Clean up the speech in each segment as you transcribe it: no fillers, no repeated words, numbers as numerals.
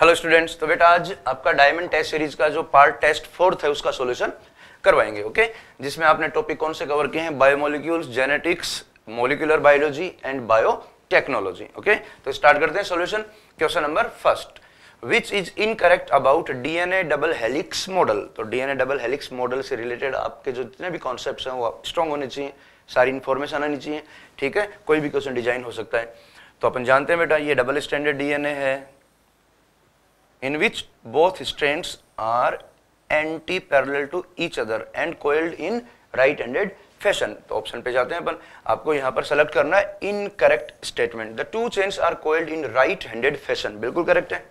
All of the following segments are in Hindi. हेलो स्टूडेंट्स, तो बेटा आज आपका डायमंड टेस्ट सीरीज का जो पार्ट टेस्ट 4 है उसका सॉल्यूशन करवाएंगे, ओके जिसमें आपने टॉपिक कौन से कवर किए हैं? Biomolecules, genetics, molecular biology and biotechnology. Okay तो स्टार्ट करते हैं solution. Question number first, which is incorrect about DNA double helix model. तो डीएनए डबल हेलिक्स मॉडल से रिलेटेड आपके जो जितने भी कॉन्सेप्ट्स हैं वो आप स्ट्रांग होने चाहिए, सारी इंफॉर्मेशन आनी चाहिए, ठीक है। कोई भी क्वेश्चन डिजाइन हो सकता है। तो अपन जानते हैं बेटा ये डबल स्ट्रैंडेड डीएनए है in which both strands are anti-parallel to each other and coiled in right-handed fashion। तो ऑप्शन पे जाते हैं अपन, आपको यहाँ पर सेलेक्ट करना है incorrect statement. The two chains are coiled in right-handed fashion, बिल्कुल करेक्ट है।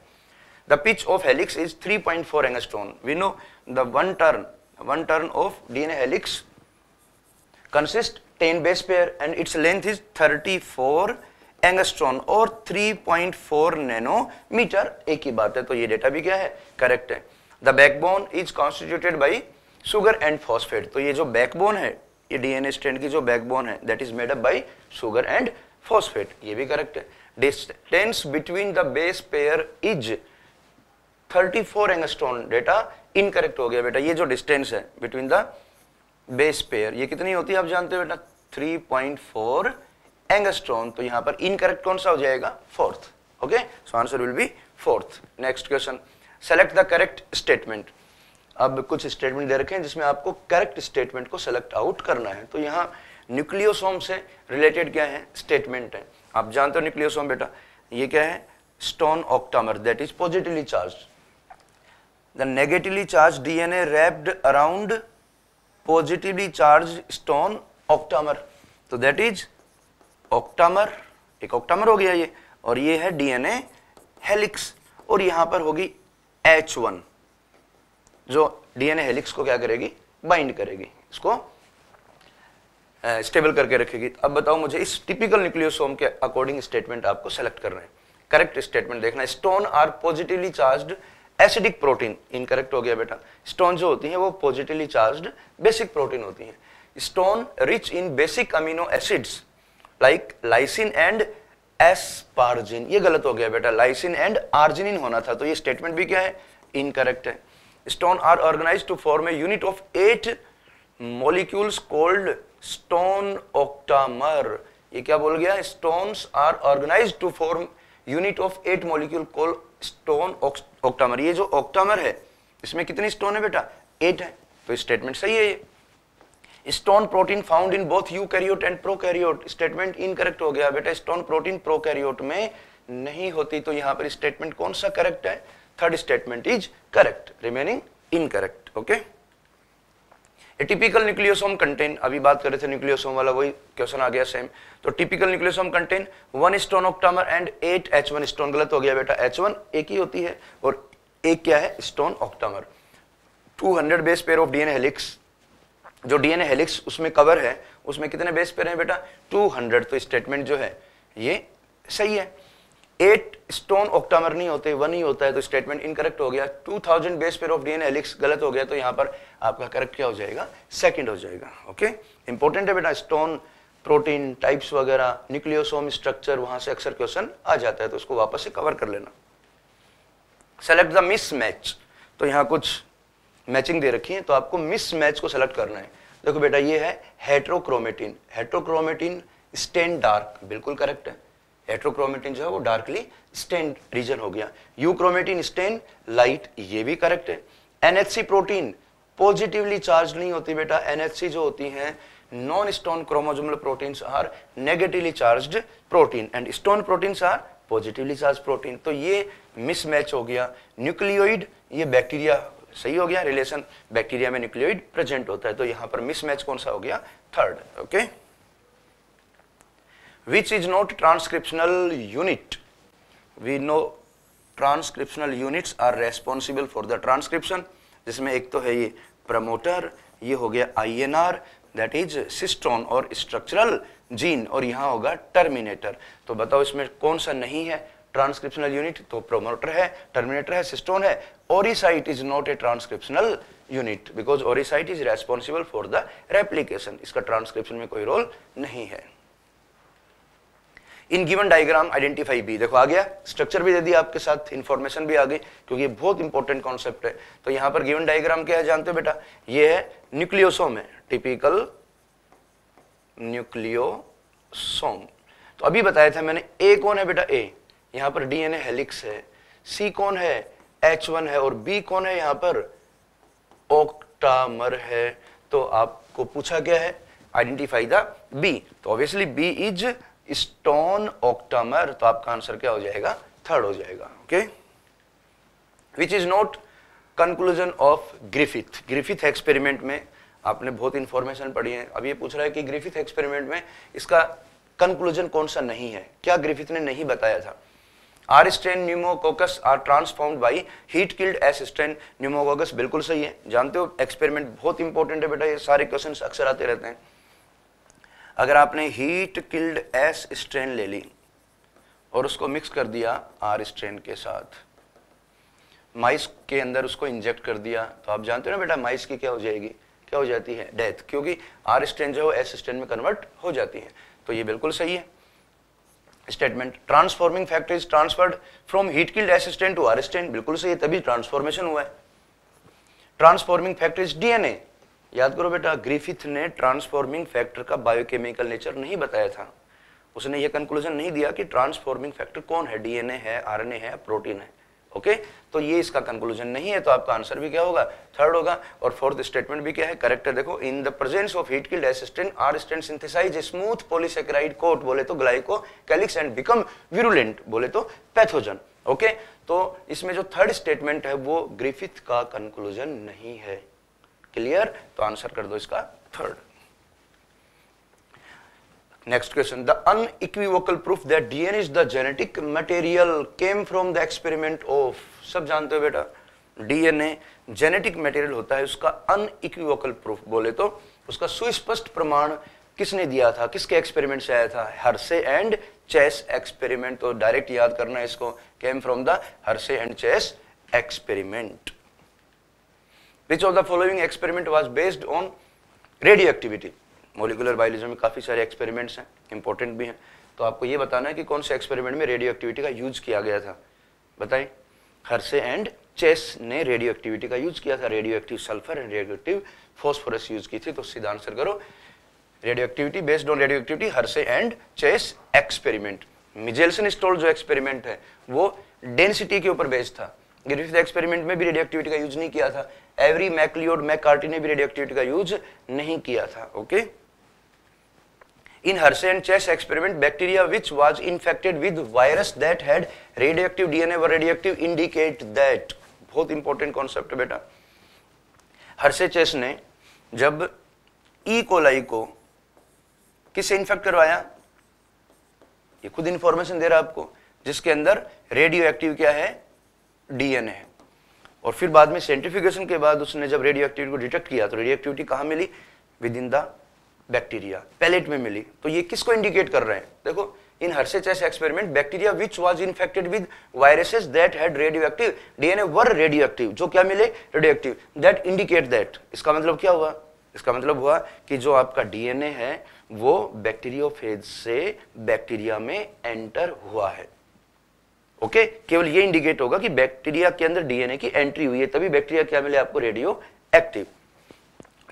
The pitch of helix is 3.4 angstrom. We know the one turn of DNA helix consist 10 base pair and its length is 34 angstrom और 3.4 नैनोमीटर, एक ही बात है। तो ये डेटा भी क्या है? करेक्ट है। The backbone is constituted by sugar and phosphate. तो ये जो बैकबोन है, ये डीएनए स्ट्रैंड की जो बैकबोन है that is made up by sugar and phosphate, ये भी करेक्ट है। Distance between the base pair is 34 angstrom, data incorrect हो गया बेटा। ये जो डिस्टेंस है बिटवीन द बेस पेयर ये कितनी होती है आप जानते हो बेटा? 3.4 एंगस्ट्रॉन। तो यहाँ पर इनकरेक्ट कौन सा हो जाएगा? Fourth. Okay so answer will be fourth. Next question, select the correct statement. अब कुछ स्टेटमेंट दे रखे हैं जिसमें आपको करेक्ट स्टेटमेंट को सेलेक्ट आउट करना है। तो यहाँ न्यूक्लियोसोम से रिलेटेड क्या है? स्टेटमेंट है। आप जानते हो न्यूक्लियोसोम बेटा ये क्या है? Stone octamer that is positively charged. The negatively charge DNA wrapped around positively charge stone octamer. तो दैट इज ऑक्टामर, एक ऑक्टामर हो गया ये, और ये है डीएनए हेलिक्स। और यहां पर होगी H1 जो डीएनए हेलिक्स को क्या करेगी? बाइंड करेगी, इसको स्टेबल करके रखेगी। अब बताओ मुझे इस टिपिकल न्यूक्लियोसोम के अकॉर्डिंग स्टेटमेंट आपको सेलेक्ट करना है। करेक्ट स्टेटमेंट देखना है। Stone are positively charged acidic protein, incorrect हो गया बेटा। स्टोन जो होती है वो पॉजिटिवली चार्ज्ड बेसिक प्रोटीन होती है। Histone rich in basic amino acids like lysine and asparagine, ये गलत हो गया बेटा। लाइसिन एंड आर्जिनिन होना था। तो ये स्टेटमेंट भी क्या है? इनकरेक्ट है। Stone are organized to form a unit of 8 molecules called histone octamer. ये क्या बोल गया? Histones are organized to form unit of 8 molecule called histone octamer. ये जो ऑक्टामर है इसमें कितनी स्टोन है बेटा? 8 है। तो स्टेटमेंट सही है ये। Histone protein found in both eukaryote and prokaryote, statement incorrect हो गया बेटा। स्टोन प्रोटीन प्रोकैरियोट में नहीं होती। तो यहाँ पर स्टेटमेंट कौन सा करेक्ट है? Third statement is correct, remaining incorrect. Okay a typical nucleosome contain, अभी बात कर रहे थे न्यूक्लियोसोम वाला, वही क्वेश्चन आ गया सेम। तो typical nucleosome contain 1 histone octamer and 8 H1 histone, गलत हो गया बेटा। H1 एक ही होती है और एक क्या है? Stone octamer. 200 base pair of DNA helix, जो डीएनए हेलिक्स उसमें कवर है उसमें कितने बेस पेयर हैं बेटा? 200। तो स्टेटमेंट जो है ये सही है। 8 स्टोन ऑक्टामर नहीं होते, 1 ही होता है। तो स्टेटमेंट इनकरेक्ट हो गया। 2000 base pair of DNA helix, गलत हो गया। तो यहाँ पर आपका करेक्ट क्या हो जाएगा? सेकंड हो जाएगा। ओके इंपॉर्टेंट है बेटा, स्टोन प्रोटीन टाइप्स वगैरह, न्यूक्लियोसोम स्ट्रक्चर, वहां से अक्सर क्वेश्चन आ जाता है तो उसको वापस से कवर कर लेना। Select the mismatch. तो यहाँ कुछ मैचिंग दे रखी है तो आपको मिसमैच को सेलेक्ट करना है। देखो बेटा ये है हेटरोक्रोमेटिन। हेटरोक्रोमेटिन स्टेन डार्क, बिल्कुल करेक्ट है। हेटरोक्रोमेटिन जो है वो डार्कली स्टेन रीजन हो गया। यूक्रोमेटिन स्टेन लाइट, ये भी करेक्ट है। एनएचसी प्रोटीन पॉजिटिवली चार्ज नहीं होती बेटा। एनएचसी जो होती है non histone chromosomal proteins are negatively charged protein and histone proteins are positively charge protein. तो ये मिसमैच हो गया। न्यूक्लियोइड, ये बैक्टीरिया, सही हो गया रिलेशन, बैक्टीरिया में न्यूक्लियोइड प्रेजेंट होता है। तो यहां पर मिसमैच कौन सा हो गया? Third. Okay which is not transcriptional unit. We know transcriptional units are responsible for the transcription, जिसमें एक तो है ये प्रमोटर, ये हो गया INR दैट इज सिस्टोन और स्ट्रक्चरल जीन, और यहां होगा टर्मिनेटर। तो बताओ इसमें कौन सा नहीं है ट्रांसक्रिप्शनल यूनिट? तो प्रोमोटर है, टर्मिनेटर है, सिस्टोन है। Ori site is not a transcriptional unit because ori site is responsible for the replication, इसका ट्रांसक्रिप्शन में कोई रोल नहीं है। इन गिवन डायग्राम आइडेंटिफाई भी, देखो आ गया, स्ट्रक्चर भी दे दिया आपके साथ, इन्फॉर्मेशन भी आ गई क्योंकि ये बहुत इंपॉर्टेंट कॉन्सेप्ट है। तो यहाँ पर गिवन डायग्राम क्या है जानते हो बेटा, ये है न्यूक्लियोसोम है, टिपिकल न्यूक्लियोसोम। तो अभी बताया था मैंने ए कौन है बेटा, ए, यहाँ पर डीएनए हेलिक्स है, सी कौन है, H1 है, और B कौन है यहाँ पर, ऑक्टामर है। तो आपको पूछा क्या है, आइडेंटिफाई द B, तो obviously B is histone octamer, तो आपका आंसर क्या हो जाएगा, थर्ड हो जाएगा। Okay, which is not conclusion of Griffith. Griffith experiment में आपने बहुत इंफॉर्मेशन पढ़ी है। अब ये पूछ रहा है कि ग्रिफिथ एक्सपेरिमेंट में इसका कंक्लूजन कौन सा नहीं है, क्या ग्रिफिथ ने नहीं बताया था। R strain pneumococcus are transformed by heat killed S strain pneumococcus, बिल्कुल सही है। जानते हो एक्सपेरिमेंट बहुत इंपॉर्टेंट है बेटा, ये सारे क्वेश्चंस अक्सर आते रहते हैं। अगर आपने हीट किल्ड S स्ट्रेन ले ली और उसको मिक्स कर दिया R स्ट्रेन के साथ, माइस के अंदर उसको इंजेक्ट कर दिया, तो आप जानते हो ना बेटा माइस की क्या हो जाएगी, क्या हो जाती है, डेथ, क्योंकि R स्ट्रेन जो है S स्ट्रेन में कन्वर्ट हो जाती है। तो ये बिल्कुल सही है statement. Transforming factor is transferred from heat killed S strain to R strain, बिल्कुल सही, तभी ट्रांसफॉर्मेशन हुआ है। ट्रांसफॉर्मिंग फैक्टर इज डीएनए, याद करो बेटा ग्रिफिथ ने ट्रांसफॉर्मिंग फैक्टर का बायोकेमिकल नेचर नहीं बताया था, उसने ये कंक्लूजन नहीं दिया कि ट्रांसफॉर्मिंग फैक्टर कौन है, डीएनए है, आरएनए है, प्रोटीन है। ओके, तो ये इसका कंक्लूजन नहीं है, तो आपका आंसर भी क्या होगा, थर्ड होगा। और फोर्थ स्टेटमेंट भी क्या है, करेक्ट है। देखो, in the presence of heat killed S strain R strain synthesize smooth polysaccharide coat, बोले तो ग्लाइकोकैलिक्स, एंड बिकम विरुलेंट, बोले तो पैथोजन। ओके, तो इसमें जो थर्ड स्टेटमेंट है वो ग्रिफिथ का कंक्लूजन नहीं है। क्लियर, तो आंसर कर दो इसका third. Next question, the unequivocal proof that DNA is the genetic material came from the experiment of, सब जानते हो बेटा DNA जेनेटिक मटेरियल होता है, उसका unequivocal proof, बोले तो उसका सुस्पष्ट प्रमाण किसने दिया था, किसके एक्सपेरिमेंट से आया था, हर्से एंड चेस एक्सपेरिमेंट। तो डायरेक्ट याद करना इसको, came from the Hershey and Chase experiment. Which of the following experiment was based on radioactivity, molecular biology में काफ़ी सारे एक्सपेरिमेंट्स हैं, इंपॉर्टेंट भी हैं, तो आपको ये बताना है कि कौन से एक्सपेरिमेंट में रेडियो एक्टिविटी का यूज किया गया था। बताइए, हर्से एंड चेस ने रेडियो एक्टिविटी का यूज किया था, radio active sulphur and radioactive phosphorus use की थी। तो सीधा आंसर करो, radioactivity, based on radioactivity, Hershey and Chase experiment. Meselson Stahl जो एक्सपेरिमेंट है वो डेंसिटी के ऊपर बेस्ड था, ग्रिफिथ एक्सपेरिमेंट में भी रेडियो एक्टिविटी का यूज नहीं किया था, एवरी मैकलियोड मैकार्टी ने भी रेडियो एक्टिविटी का यूज नहीं किया था। Okay, in Hershey and Chase experiment, bacteria which was infected with virus that had radioactive DNA were radioactive, indicate that, बहुत important concept है बेटा। Hershey Chase ने जब E. coli को किससे इन्फेक्ट करवाया, ये खुद इंफॉर्मेशन दे रहा आपको, जिसके अंदर रेडियो एक्टिव क्या है, डीएनए है, और फिर बाद में साइंटिफिकेशन के बाद उसने जब रेडियो एक्टिविटी को डिटेक्ट किया तो रेडियो एक्टिविटी कहाँ मिली, within the bacteria, pellet में मिली। तो ये किसको इंडिकेट कर रहे हैं, देखो, in Hershey Chase experiment bacteria which was infected with viruses that had radioactive DNA were radioactive, जो क्या मिले, रेडियोएक्टिव, दैट इंडिकेट दैट। इसका मतलब क्या हुआ, इसका मतलब हुआ कि जो आपका डीएनए है वो बैक्टीरियोफेज से बैक्टीरिया में एंटर हुआ है। ओके, केवल ये इंडिकेट होगा कि बैक्टीरिया के अंदर डीएनए की एंट्री हुई है, तभी बैक्टीरिया क्या मिले आपको, radioactive.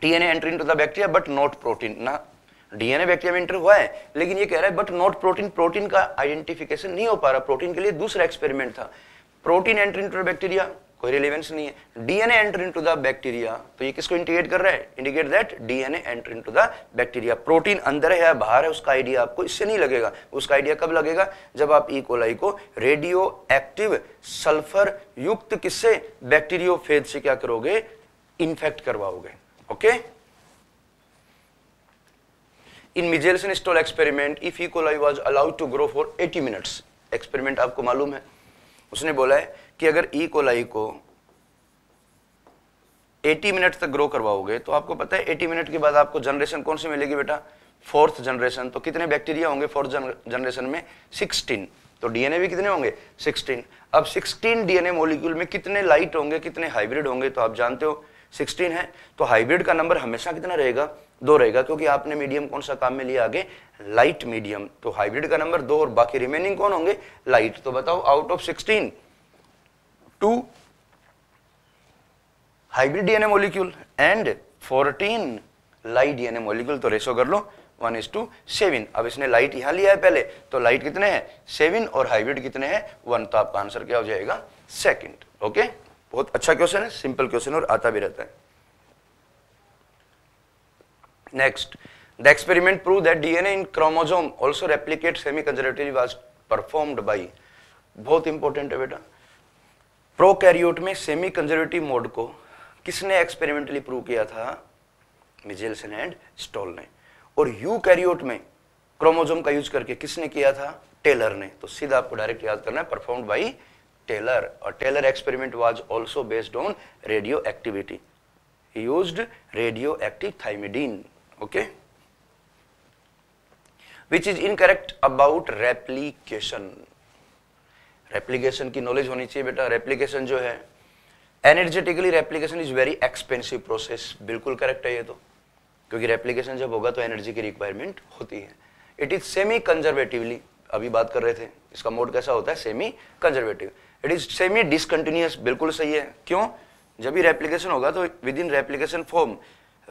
DNA enter into the bacteria but not protein, ना डीएनए बैक्टीरिया में एंटर हुआ है लेकिन ये कह रहा है बट नॉट प्रोटीन, प्रोटीन का आइडेंटिफिकेशन नहीं हो पा रहा, प्रोटीन के लिए दूसरा एक्सपेरिमेंट था। Protein enter into the bacteria, कोई रिलेवेंस नहीं है। DNA enter into the bacteria, तो ये किसको इंडिकेट कर रहा है, indicate that DNA enter into the bacteria. Protein अंदर है या बाहर है उसका आइडिया आपको इससे नहीं लगेगा, उसका आइडिया कब लगेगा, जब आप ई. कोलाई को रेडियो एक्टिव सल्फर युक्त किससे, बैक्टीरियोफेज से क्या करोगे, इन्फेक्ट करवाओगे। Okay, in Meselson Stahl experiment if E. Coli was allowed to grow for 80 minutes, experiment आपको मालूम है, उसने बोला है कि अगर ई. कोलाई को 80 मिनट तक ग्रो करवाओगे तो आपको पता है 80 मिनट के बाद आपको जनरेशन कौन सी मिलेगी बेटा, फोर्थ जनरेशन। तो कितने बैक्टीरिया होंगे फोर्थ जनरेशन में, 16। तो डीएनए भी कितने होंगे, 16। अब 16 डीएनए मॉलिक्यूल में कितने लाइट होंगे, कितने हाइब्रिड होंगे, तो आप जानते हो 16 है, तो हाइब्रिड का नंबर हमेशा कितना रहेगा, दो रहेगा क्योंकि आपने मीडियम कौन सा काम में लिया आगे, लाइट मीडियम, तो हाइब्रिड का नंबर दो और बाकी रिमेनिंग कौन होंगे, लाइट। तो बताओ out of 16 2 hybrid DNA molecule and 14 light DNA molecule, तो रेशो कर लो 1:7। अब इसने लाइट यहां लिया है पहले, तो लाइट कितने हैं 7 और हाइब्रिड कितने हैं 1, तो आपका आंसर क्या हो जाएगा सेकेंड। ओके, बहुत अच्छा क्वेश्चन है, सिंपल क्वेश्चन और आता भी रहता है। Next, the experiment proved that DNA in chromosome also replicates semi-conservatively was performed by, बहुत important है बेटा, प्रोकैरियोट में सेमी कंजर्वेटिव मोड को किसने एक्सपेरिमेंटली प्रूव किया था, मेसेल्सन एंड स्टॉल ने, और यूकैरियोट में क्रोमोसोम का यूज करके किसने किया था, टेलर ने। तो सीधा आपको डायरेक्ट याद करना है परफॉर्म्ड बाय टेलर, और Taylor experiment was also based on radioactivity, used radioactive thymidine. Okay, which is incorrect about replication. Replication की नॉलेज होनी चाहिए बेटा। रेप्लीकेशन जो है energetically, replication is very expensive process, बिल्कुल करेक्ट है ये तो, क्योंकि रेप्लीकेशन जब होगा तो एनर्जी की रिक्वायरमेंट होती है। इट इज सेमी कंजर्वेटिवली, अभी बात कर रहे थे इसका मोड कैसा होता है, semi conservative. It is semi discontinuous, बिल्कुल सही है। क्यों, जब भी रेप्लीकेशन होगा तो within replication form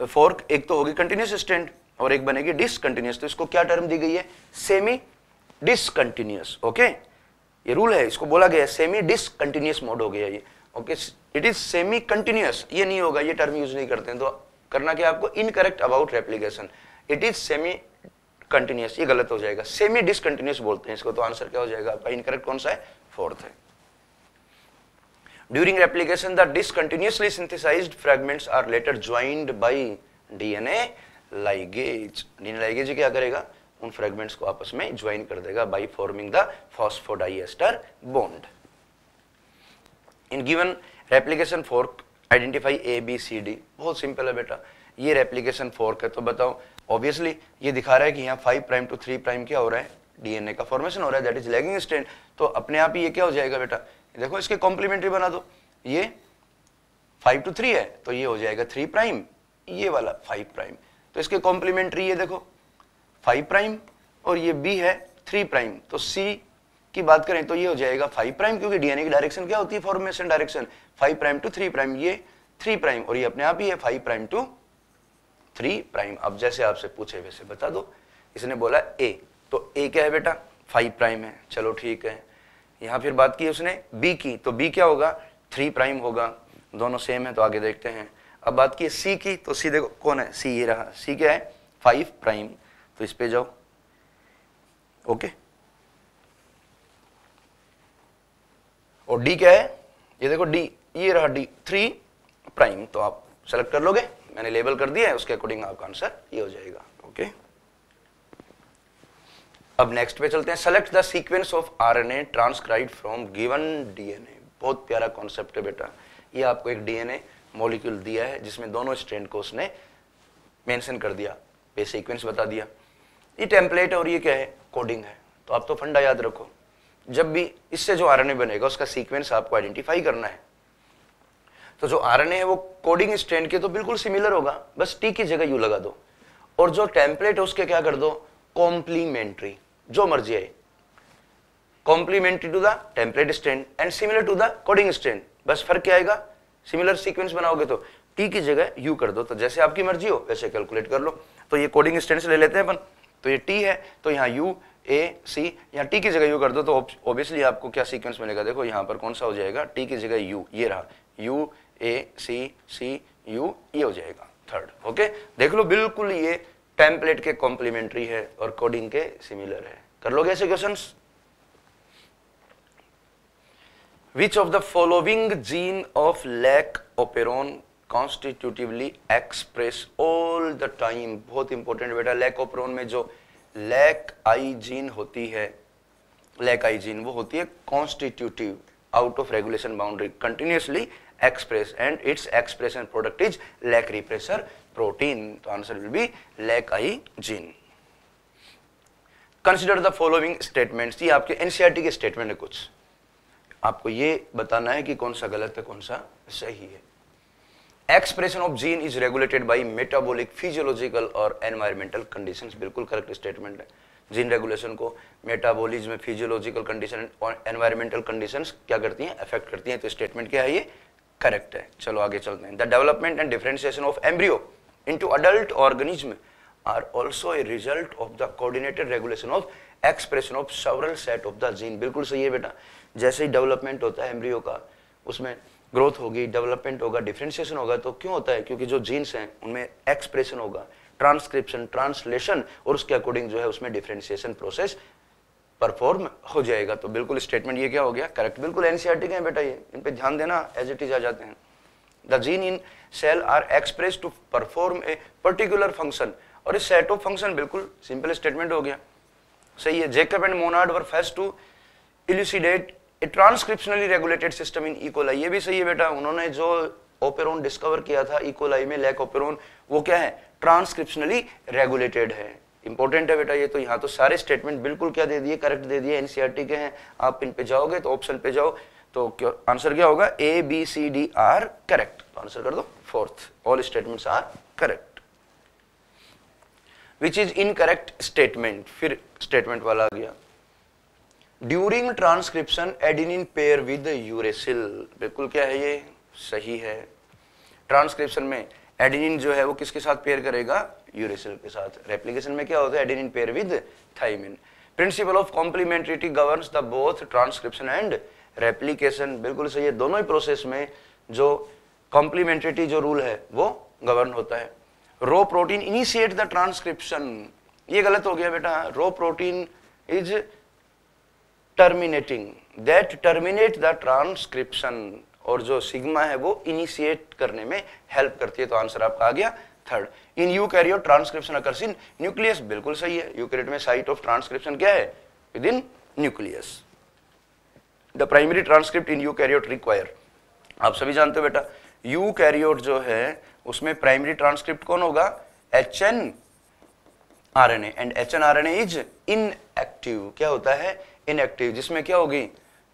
fork एक तो होगी कंटिन्यूस स्ट्रैंड और एक बनेगी डिसकंटिन्यूस, तो इसको क्या टर्म दी गई है, सेमी डिसकंटिन्यूस। ओके, ये रूल है, इसको बोला गया है सेमी डिसकंटिन्यूस मोड हो गया ये। Okay, it is semi continuous, ये नहीं होगा, ये टर्म यूज नहीं करते हैं। तो करना क्या आपको, incorrect about replication, it is semi continuous, ये गलत हो जाएगा, सेमी डिसकंटिन्यूस बोलते हैं इसको। तो आंसर क्या हो जाएगा आपका, इनकरेक्ट कौन सा है, फोर्थ है। During replication, the discontinuously synthesized fragments are later joined by DNA ligase. DNA ligase क्या करेगा, उन fragments को आपस में join कर देगा by forming the phosphodiester bond. In given replication fork, identify A, B, C, D. बहुत simple है बेटा, ये replication fork है तो बताओ, obviously ये दिखा रहा है कि यहाँ 5' to 3' क्या हो रहा है, डीएनए का फॉर्मेशन हो रहा है, दैट इज लैगिंग स्ट्रैंड। तो अपने आप ही ये क्या हो जाएगा बेटा, देखो इसके कॉम्प्लीमेंट्री बना दो, ये 5 to 3 है तो ये हो जाएगा 3', ये वाला 5', तो इसके कॉम्प्लीमेंट्री ये देखो 5' और ये बी है 3', तो सी की बात करें तो ये हो जाएगा 5', क्योंकि डीएनए की डायरेक्शन क्या होती है, फॉर्मेशन डायरेक्शन 5' to 3', ये 3' और ये अपने आप ही है 5' to 3'। अब जैसे आपसे पूछे वैसे बता दो, इसने बोला ए, तो ए क्या है बेटा 5' है, चलो ठीक है। यहाँ फिर बात की उसने बी की, तो बी क्या होगा 3' होगा, दोनों सेम है तो आगे देखते हैं। अब बात की सी की, तो सी देखो कौन है, सी ये रहा, सी क्या है 5', तो इस पे जाओ। ओके, और डी क्या है, ये देखो डी, ये रहा डी 3', तो आप सेलेक्ट कर लोगे, मैंने लेबल कर दिया है, उसके अकॉर्डिंग आपका आंसर ये हो जाएगा। ओके, अब नेक्स्ट पे चलते हैं, select the sequence of RNA transcribed from given DNA. बहुत प्यारा कॉन्सेप्ट है बेटा, ये आपको एक डीएनए मॉलिक्यूल दिया है जिसमें दोनों स्ट्रैंड को उसने मेंशन कर दिया, ये सीक्वेंस बता दिया, ये टेम्पलेट और ये क्या है कोडिंग है। तो आप तो फंडा याद रखो, जब भी इससे जो आरएनए बनेगा उसका सीक्वेंस आपको आइडेंटिफाई करना है। तो जो आरएनए है वो कोडिंग स्ट्रैंड के तो बिल्कुल सिमिलर होगा, बस टी की जगह यू लगा दो, और जो टेम्पलेट है उसके क्या कर दो, कॉम्प्लीमेंट्री, जो मर्जी है, complementary to the template strand and similar to the coding strand, बस फर्क क्या आएगा, सिमिलर सीक्वेंस बनाओगे तो टी की जगह यू कर दो, तो जैसे आपकी मर्जी हो वैसे कैलकुलेट कर लो। तो ये कोडिंग स्ट्रैंड से ले लेते हैं अपन, तो ये टी है तो यहाँ यू ए सी, यहाँ टी की जगह यू कर दो, तो ऑब्वियसली आपको क्या सीक्वेंस मिलेगा, देखो यहाँ पर कौन सा हो जाएगा, टी की जगह यू, ये रहा यू ए सी यू, ये हो जाएगा थर्ड। ओके, देख लो बिल्कुल ये टेम्पलेट के कॉम्प्लीमेंट्री है और कोडिंग के सिमिलर है। कर लोगे ऐसे questions. Which of the following gene of lac operon constitutively express all the time, बहुत इंपॉर्टेंट बेटा, लैक ओपेरॉन में जो लैक आई जीन होती है, लैक आई जीन वो होती है constitutive, out of regulation boundary, continuously express and its expression product is lac repressor protein, तो answer will be lac I gene. Consider the following statements, ये आपके एनसीईआरटी के स्टेटमेंट है, कुछ आपको ये बताना है कि कौन सा गलत है कौन सा सही है। Expression of gene is regulated by metabolic, physiological और एनवायरमेंटल कंडीशंस। बिल्कुल करेक्ट स्टेटमेंट है। जीन रेगुलेशन को मेटाबॉलिज्म, फिजियोलॉजिकल कंडीशन और एनवायरमेंटल कंडीशंस क्या करती हैं, अफेक्ट करती हैं। तो स्टेटमेंट क्या है, ये करेक्ट है। चलो आगे चलते हैं। The development and differentiation of embryo into adult organism are also a result of the coordinated regulation of expression of several set of the gene. बिल्कुल सही है बेटा। जैसे ही डेवलपमेंट होता है एम्ब्रियो का, उसमें ग्रोथ होगी, डेवलपमेंट होगा, डिफरेंशिएशन होगा। तो क्यों होता है, क्योंकि जो जीन्स हैं उनमें एक्सप्रेशन होगा, ट्रांसक्रिप्शन, ट्रांसलेशन और उसके अकॉर्डिंग जो है उसमें डिफरेंशिएशन प्रोसेस परफॉर्म हो जाएगा। तो बिल्कुल स्टेटमेंट ये क्या हो गया, करेक्ट। बिल्कुल एनसीईआरटी के हैं बेटा ये, इन पे ध्यान देना, एज इट इज आ जाते हैं। The gene in cell are express to perform a particular function और ए सेट ऑफ फंक्शन। बिल्कुल सिंपल स्टेटमेंट हो गया, सही है। Jacob and Monod were first to elucidate a transcriptionally regulated system in E coli. ये भी सही है बेटा। उन्होंने जो ओपेरोन डिस्कवर किया था ई कोलाई में, लैक ओपेरोन, वो क्या है, ट्रांसक्रिप्शनली रेगुलेटेड है। इंपॉर्टेंट है बेटा ये। तो यहाँ तो सारे स्टेटमेंट बिल्कुल क्या दे दिए, करेक्ट दे दिए। एनसीईआरटी के हैं, आप इन पे जाओगे तो ऑप्शन पे जाओ तो आंसर क्या होगा, A B C D are correct. Answer कर दो fourth, all statements are correct. Which is incorrect statement, फिर स्टेटमेंट वाला आ गया। During transcription adenine pair with uracil. बिल्कुल क्या है, ये सही है। ट्रांसक्रिप्शन में एडिनिन जो है वो किसके साथ पेयर करेगा, यूरेसिल के साथ। रेप्लिकेशन में क्या होता है, adenine pair with thymine. Principle of complementarity governs the both transcription and replication. बिल्कुल सही है। दोनों ही प्रोसेस में जो कॉम्प्लीमेंट्रिटी जो रूल है वो गवर्न होता है। Rho protein initiate the transcription, ये गलत हो गया बेटा। Rho protein is terminating, that terminate the transcription, और जो सिग्मा है वो इनिशिएट करने में हेल्प करती है। तो आंसर आपका आ गया third. In eukaryote transcription occurs in nucleus. बिल्कुल सही है। यूकैरियोट में साइट ऑफ ट्रांसक्रिप्शन क्या है, within nucleus. The primary transcript in eukaryote require, आप सभी जानते हो बेटा, यूकैरियोट जो है उसमें प्राइमरी ट्रांसक्रिप्ट कौन होगा, HNRNA, and HNRNA is inactive. क्या होता है, इनएक्टिव, जिसमें क्या होगी,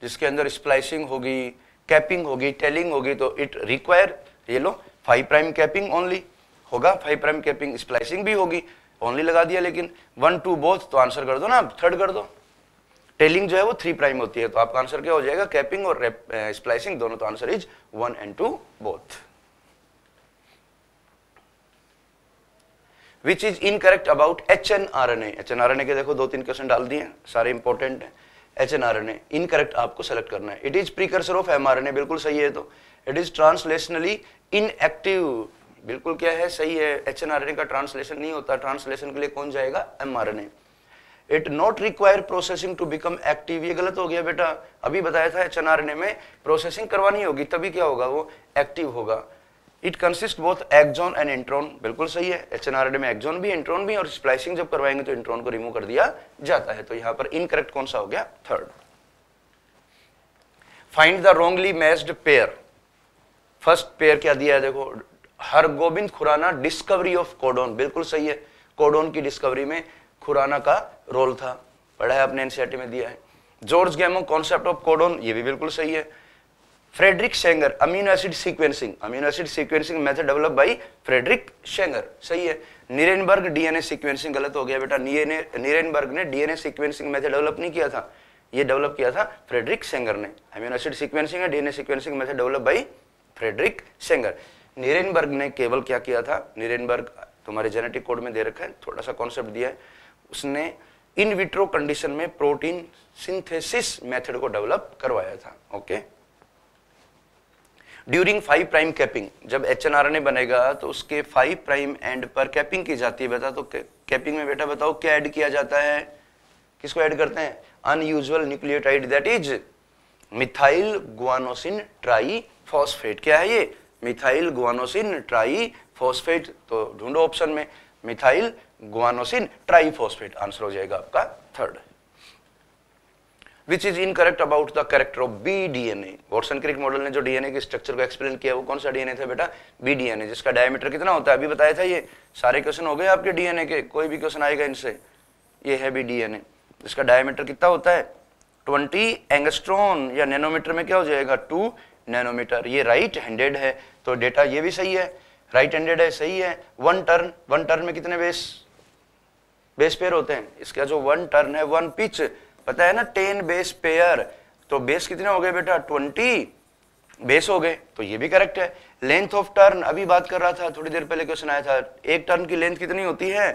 जिसके अंदर स्प्लाइसिंग होगी, कैपिंग होगी, टेलिंग होगी। तो इट रिक्वायर, ये लो 5' कैपिंग ओनली होगा, 5' कैपिंग, स्प्लाइसिंग भी होगी, ओनली लगा दिया लेकिन 1, 2 बोथ। तो आंसर कर दो ना आप, थर्ड कर दो। टेलिंग जो है वो 3' होती है। तो आपका आंसर क्या हो जाएगा, कैपिंग और स्प्लाइसिंग दोनों। तो answer is 1 and 2 both. Which is incorrect about HNRNA। HNRNA के देखो 2-3 क्वेश्चन डाल दिए, सारे इंपॉर्टेंट हैं। HNRNA इनकरेक्ट आपको सेलेक्ट करना है। It is precursor of mRNA, बिल्कुल सही है। तो इट इज ट्रांसलेशनली इनएक्टिव, बिल्कुल क्या है, सही है। HNRNA का ट्रांसलेशन नहीं होता, ट्रांसलेशन के लिए कौन जाएगा, mRNA। It not require processing to become active, ये गलत हो गया बेटा। अभी बताया था HNRNA में प्रोसेसिंग करवानी होगी तभी क्या होगा, वो एक्टिव होगा। It consist both exon and intron, बिल्कुल सही है। HNRNA में एक्सॉन भी, इंट्रॉन भी, और स्प्लाइसिंग जब करवाएंगे तो इंट्रॉन को रिमूव कर दिया जाता है। तो यहाँ पर इनकरेक्ट कौन सा हो गया, third. Find the wrongly matched pair, first pair क्या दिया है देखो, Hargobind Khorana discovery of codon, बिल्कुल सही है। कोडोन की डिस्कवरी में खुराना का रोल था, पढ़ा है आपने, एनसीईआरटी में दिया है। George Gamow concept of codon, ये भी बिल्कुल सही है। Frederick Sanger amino acid sequencing, amino acid sequencing method develop by Frederick Sanger, सही है। नीरेनबर्ग DNA सीक्वेंसिंग, गलत हो गया बेटा। नीरेनबर्ग ने DNA सीक्वेंसिंग मेथड डेवलप नहीं किया था, ये डेवलप किया था फ्रेडरिक सेंगर ने। अमीनो एसिड सीक्वेंसिंग है, DNA sequencing method develop by Frederick Sanger. Nirenberg ने केवल क्या किया था, नीरेनबर्ग तुम्हारे जेनेटिक कोड में दे रखा है, थोड़ा सा कॉन्सेप्ट दिया है। उसने इन विट्रो कंडीशन में प्रोटीन सिंथेसिस मेथड को डेवलप करवाया था। ओके, ड्यूरिंग 5' कैपिंग, जब HNRNA बनेगा तो उसके 5' एंड पर कैपिंग की जाती है बेटा। तो कैपिंग में बेटा बताओ क्या ऐड किया जाता है, किसको ऐड करते हैं, unusual nucleotide, that is methyl guanosine triphosphate. क्या है ये, मिथाइल गुआनोसिन ट्राइफॉस्फेट। तो ढूंढो ऑप्शन में मिथाइल गुआनोसिन ट्राइफॉस्फेट, आंसर हो जाएगा आपका third. Which is incorrect about the character of BDNA. Watson Crick model ने जो DNA के स्ट्रक्चर को एक्सप्लेन किया वो कौन सा DNA था बेटा, BDNA, जिसका डायमीटर कितना होता है, अभी बताया था। ये सारे क्वेश्चन हो गए आपके DNA के, कोई भी क्वेश्चन आएगा इनसे, ये है BDNA, जिसका डायमीटर कितना होता है 20 एंगस्ट्रॉन, या नैनोमीटर में क्या हो जाएगा 2 नैनोमीटर। ये राइट हैंडेड है तो डेटा ये भी सही है, राइट हैंडेड है, सही है। वन टर्न में कितने बेस पेयर होते हैं? इसका जो वन टर्न है, वन पिच, पता है ना, 10 बेस पेयर। तो बेस कितने हो गए बेटा? 20 बेस हो गए, तो ये भी करेक्ट है। लेंथ ऑफ टर्न, अभी बात कर रहा था, थोड़ी देर पहले क्वेश्चन आया था, एक टर्न की लेंथ कितनी होती है?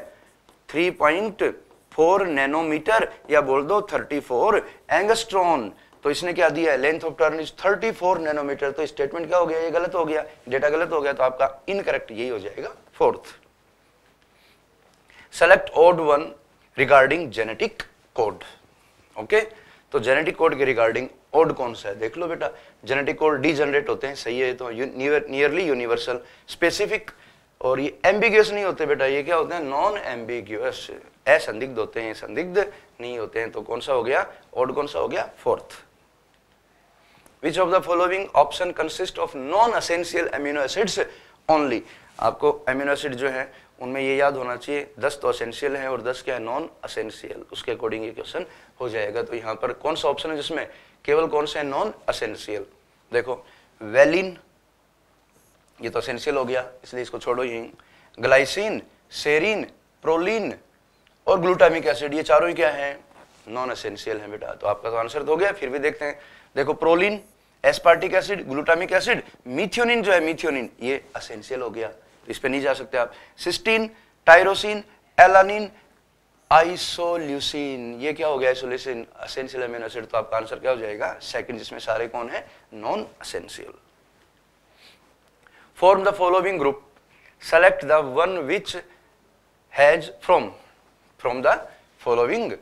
3.4 नैनोमीटर, या बोल दो 34 एंगस्ट्रॉन। तो इसने क्या दिया है? Length of turn is 34 nanometre. तो स्टेटमेंट क्या हो गया? ये गलत हो गया, डेटा गलत हो गया, तो आपका इनकरेक्ट यही हो जाएगा, fourth. Select odd one regarding genetic code. Okay, तो जेनेटिक कोड के रिगार्डिंग ओड कौन सा है? देख लो बेटा, जेनेटिक कोड डीजेनरेट होते हैं, सही है, तो नियरली यूनिवर्सल, स्पेसिफिक, और ये एम्बिगियस नहीं होते बेटा, ये क्या होते हैं? नॉन एम्बिगियस, असंदिग्ध होते हैं, संदिग्ध नहीं होते हैं। तो कौन सा हो गया? ओड कौन सा हो गया? Fourth. Which of the following option consists of non-essential amino acids only? आपको amino acid जो है उनमें ये याद होना चाहिए, 10 तो essential है और 10 क्या है? Non essential. उसके अकॉर्डिंग ये क्वेश्चन हो जाएगा। तो यहाँ पर कौन सा ऑप्शन है जिसमें केवल कौन सा है नॉन असेंशियल? देखो, वेलिन ये तो असेंशियल हो गया, इसलिए इसको छोड़ो यहीं। ग्लाइसिन, सेरीन, प्रोलिन और ग्लूटामिक एसिड, ये चारों ही क्या है? नॉन असेंशियल है बेटा। तो आपका तो आंसर तो हो गया। फिर भी देखते हैं, देखो proline, aspartic acid, glutamic acid, methionine जो है, मिथियोनिन ये असेंशियल हो गया, तो इस पे नहीं जा सकते आप। सिस्टीन, टाइरोसिन, एलानिन, आइसोल्यूसिन, ये क्या हो गया? Isoleucine essential amino acid. तो आपका आंसर क्या हो जाएगा? सेकंड, जिसमें सारे कौन है? Non essential. Form the following group, select the one which has from the following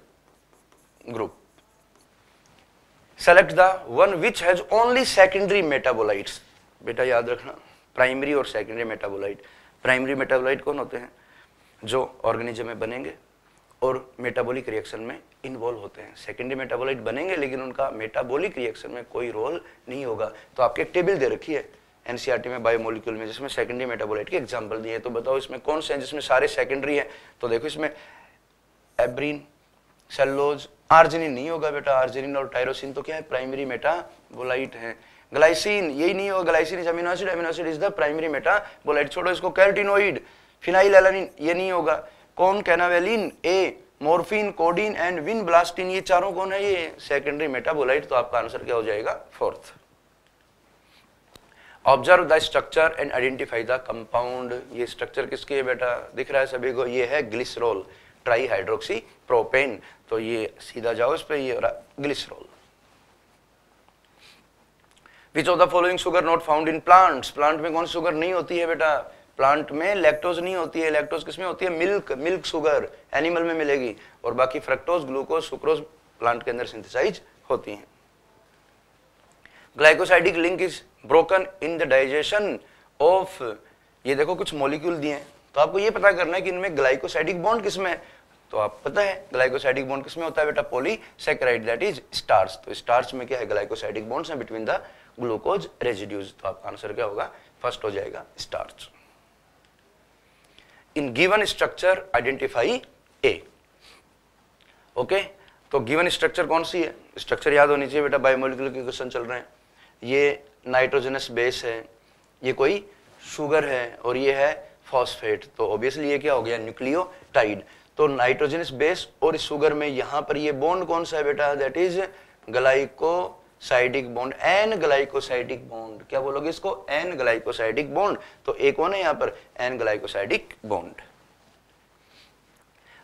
group, select the one which has only secondary metabolites. बेटा याद रखना, प्राइमरी और सेकेंडरी मेटाबोलाइट। प्राइमरी मेटाबोलाइट कौन होते हैं? जो ऑर्गेनिज्म में बनेंगे और मेटाबॉलिक रिएक्शन में इन्वॉल्व होते हैं। सेकेंडरी मेटाबोलाइट बनेंगे लेकिन उनका मेटाबॉलिक रिएक्शन में कोई रोल नहीं होगा। तो आपके एक टेबल दे रखी है एनसीईआरटी में बायोमोलिक्यूल में, जिसमें सेकेंडरी मेटाबोलाइट के एग्जाम्पल दिए हैं। तो बताओ इसमें कौन से हैं जिसमें सारे सेकेंडरी हैं? तो देखो, इसमें एब्रीन, सेल्लोज, आर्जिनिन नहीं होगा बेटा, आर्जिनिन और टाइरोसिन तो क्या है? प्राइमरी मेटाबोलाइट है। ग्लाइसिन यही नहीं होगा, glycine is amino acid is the primary metabolite, छोड़ो इसको। कैरोटिनोइड, फिनाइल एलानिन ये नहीं होगा। कौन? Canavalin, A, morphine, codeine and vinblastine, ये चारों कौन है? ये सेकेंडरी मेटाबोलाइट। तो आपका आंसर क्या हो जाएगा? Fourth. Observe the structure and identify the compound. ये स्ट्रक्चर किसके है बेटा? दिख रहा है सभी को, ये है ग्लिसरॉल, ट्राई हाइड्रोक्सी प्रोपेन। तो ये सीधा जाओ इस पे, ये glycerol. Which of the following sugar not found in plants? Plant में कौन शुगर नहीं होती है बेटा? प्लांट में लैक्टोज नहीं होती है। लैक्टोज किसमें होती है? मिल्क शुगर एनिमल में मिलेगी, और बाकी फ्रक्टोज, ग्लूकोज, सुक्रोज प्लांट के अंदर सिंथेसाइज होती हैं। Glycosidic link is broken in the digestion of, ये देखो कुछ मॉलिक्यूल दिए हैं, तो आपको ये पता करना है कि इनमें ग्लाइकोसाइडिक बॉन्ड किसमें है। तो आप पता है ग्लाइकोसाइडिक बॉन्ड किसमें होता है बेटा? Polysaccharide, that is starch. तो स्टार्च में क्या है? ग्लाइकोसाइडिक बॉन्ड्स हैं बिटवीन द ग्लूकोज रेजिड्यूज। तो आपका आंसर क्या होगा? फर्स्ट हो जाएगा, starch. In given structure identify A. Okay, तो गिवन स्ट्रक्चर कौन सी है? स्ट्रक्चर याद होनी चाहिए बेटा, बायोमोलिक्यूल के क्वेश्चन चल रहे हैं। ये नाइट्रोजनस बेस है, ये कोई शुगर है, और ये है फॉस्फेट। तो ऑब्वियसली ये क्या हो गया? न्यूक्लियोटाइड। तो नाइट्रोजनस बेस और शुगर में यहाँ पर ये बॉन्ड कौन सा है बेटा? That is glycosidic bond, N glycosidic bond. क्या बोलोगे इसको? N glycosidic bond. तो एक कौन है यहाँ पर? N glycosidic bond.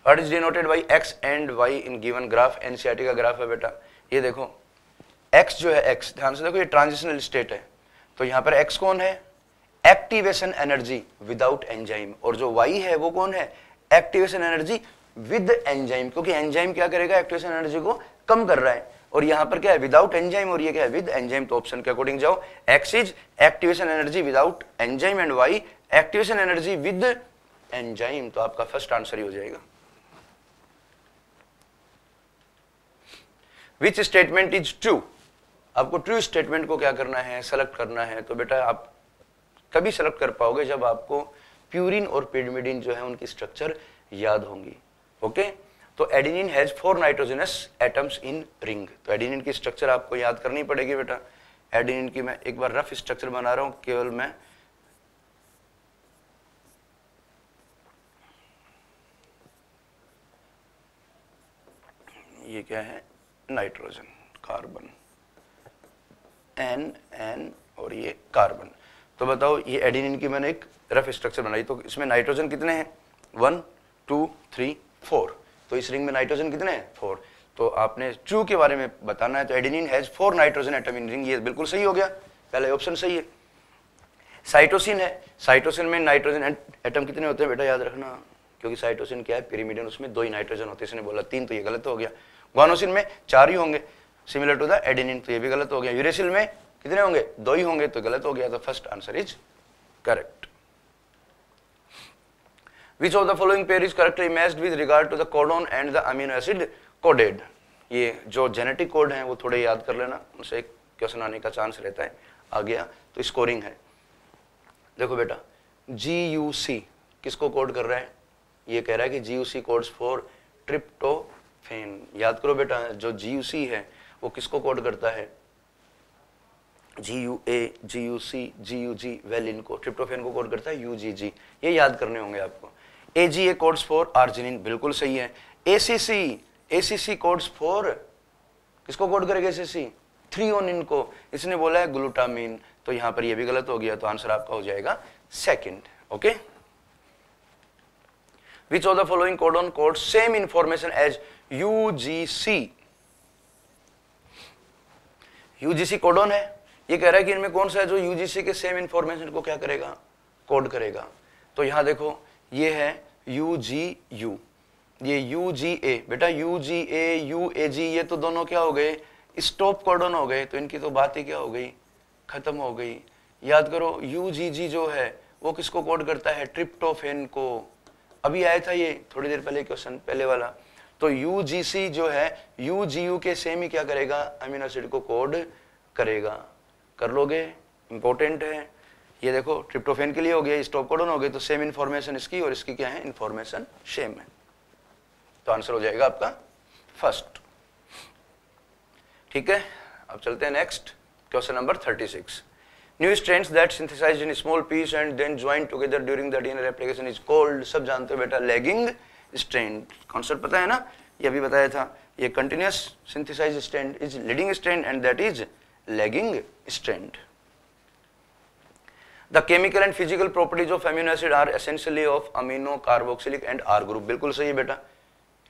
What is denoted by X and Y in given graph? NCERT का ग्राफ है बेटा, ये देखो एक्स जो है, एक्स ध्यान से देखो, ये ट्रांजिशनल स्टेट है। तो यहाँ पर एक्स कौन है? एक्टिवेशन एनर्जी विदाउट एंजाइम, और जो वाई है वो कौन है? एक्टिवेशन एनर्जी विद एंजाइम, क्योंकि एंजाइम क्या करेगा? एक्टिवेशन एनर्जी को कम कर रहा है। और यहाँ पर क्या है? विदाउट एंजाइम, और ये क्या है? With enzyme. तो ऑप्शन के अकॉर्डिंग जाओ, X is activation energy without enzyme and Y activation energy with enzyme. तो आपका फर्स्ट आंसर ही हो जाएगा। Which statement is true? आपको ट्रू स्टेटमेंट को क्या करना है? सेलेक्ट करना है। तो बेटा आप कभी सेलेक्ट कर पाओगे जब आपको प्यूरिन और पिरिमिडिन जो है उनकी स्ट्रक्चर याद होंगी। ओके, तो adenine has 4 nitrogenous atoms in ring. तो एडिनिन की स्ट्रक्चर आपको याद करनी पड़ेगी बेटा। एडेनिन की मैं एक बार रफ स्ट्रक्चर बना रहा हूं, केवल मैं ये क्या है नाइट्रोजन कार्बन एन एन और ये कार्बन। तो बताओ ये एडेनिन की मैंने एक रफ स्ट्रक्चर बनाई, तो इसमें नाइट्रोजन कितने हैं 1 2 3 4, तो इस रिंग में नाइट्रोजन कितने हैं 4। तो आपने ट्रू के बारे में बताना है, तो adenine has 4 nitrogen atom in ring, ये बिल्कुल सही हो गया, पहला ऑप्शन सही है। साइटोसिन है, साइटोसिन में नाइट्रोजन एटम कितने होते हैं बेटा याद रखना, क्योंकि साइटोसिन क्या है पिरिमिडिन, उसमें 2 ही नाइट्रोजन होते हैं, इसने बोला 3 तो ये गलत हो गया। ग्वानोसिन में 4 ही होंगे सिमिलर टू द एडेनिन, तो ये भी गलत हो गया। यूरेसिल में कितने होंगे 2 ही होंगे, तो गलत हो गया। तो first answer is correct. Which of the following pair is correctly matched with regard to the codon and the amino acid coded. ये जो जेनेटिक कोड है वो थोड़े याद कर लेना, उनसे एक क्वेश्चन आने का चांस रहता है, आ गया तो स्कोरिंग है। देखो बेटा GUC किसको कोड कर रहा है, ये कह रहा है कि GUC कोड्स फॉर ट्रिप्टोफेन। याद करो बेटा जो GUC है वो किसको कोड करता है, GUA, GUC, GUG, वेलिन को, ट्रिप्टोफेन को कोड करता है UGG, ये याद करने होंगे आपको। AGA कोड्स फॉर आर्जिनिन, बिल्कुल सही है। ACC कोड्स फॉर किसको कोड करेगा ACC, थ्रियोनिन को, इसने बोला है ग्लूटामीन, तो यहाँ पर ये भी गलत हो गया, तो आंसर आपका हो जाएगा second. Okay, which of the following codon codes same information as UGC। UGC codon है, ये कह रहा है कि इनमें कौन सा है जो UGC के सेम इंफॉर्मेशन को क्या करेगा कोड करेगा। तो यहाँ देखो ये है UGU, ये UGA, बेटा UGA UAG ये तो दोनों क्या हो गए स्टॉप कोडोन हो गए, तो इनकी तो बात ही क्या हो गई खत्म हो गई। याद करो UGG जो है वो किसको कोड करता है ट्रिप्टोफेन को, अभी आया था ये थोड़ी देर पहले क्वेश्चन पहले वाला। तो UGC जो है UGU के सेम ही क्या करेगा अमीनो एसिड को कोड करेगा। कर लोगे, इंपॉर्टेंट है। ये देखो ट्रिप्टोफेन के लिए हो गया, स्टॉप कोडन हो गए, तो सेम इन्फॉर्मेशन इसकी और इसकी क्या है इन्फॉर्मेशन सेम है, तो आंसर हो जाएगा आपका फर्स्ट। ठीक है, अब चलते हैं next question number 36। New strands that synthesised in small piece and then joined together during the DNA replication is called. सब जानते हो बेटा लैगिंग स्ट्रैंड, कॉन्सेप्ट पता है ना, ये अभी बताया था। ये continuous synthesise strand is leading strand and that is lagging strand. The chemical and physical properties of amino acid are essentially of amino carboxylic and R group, बिल्कुल सही है बेटा।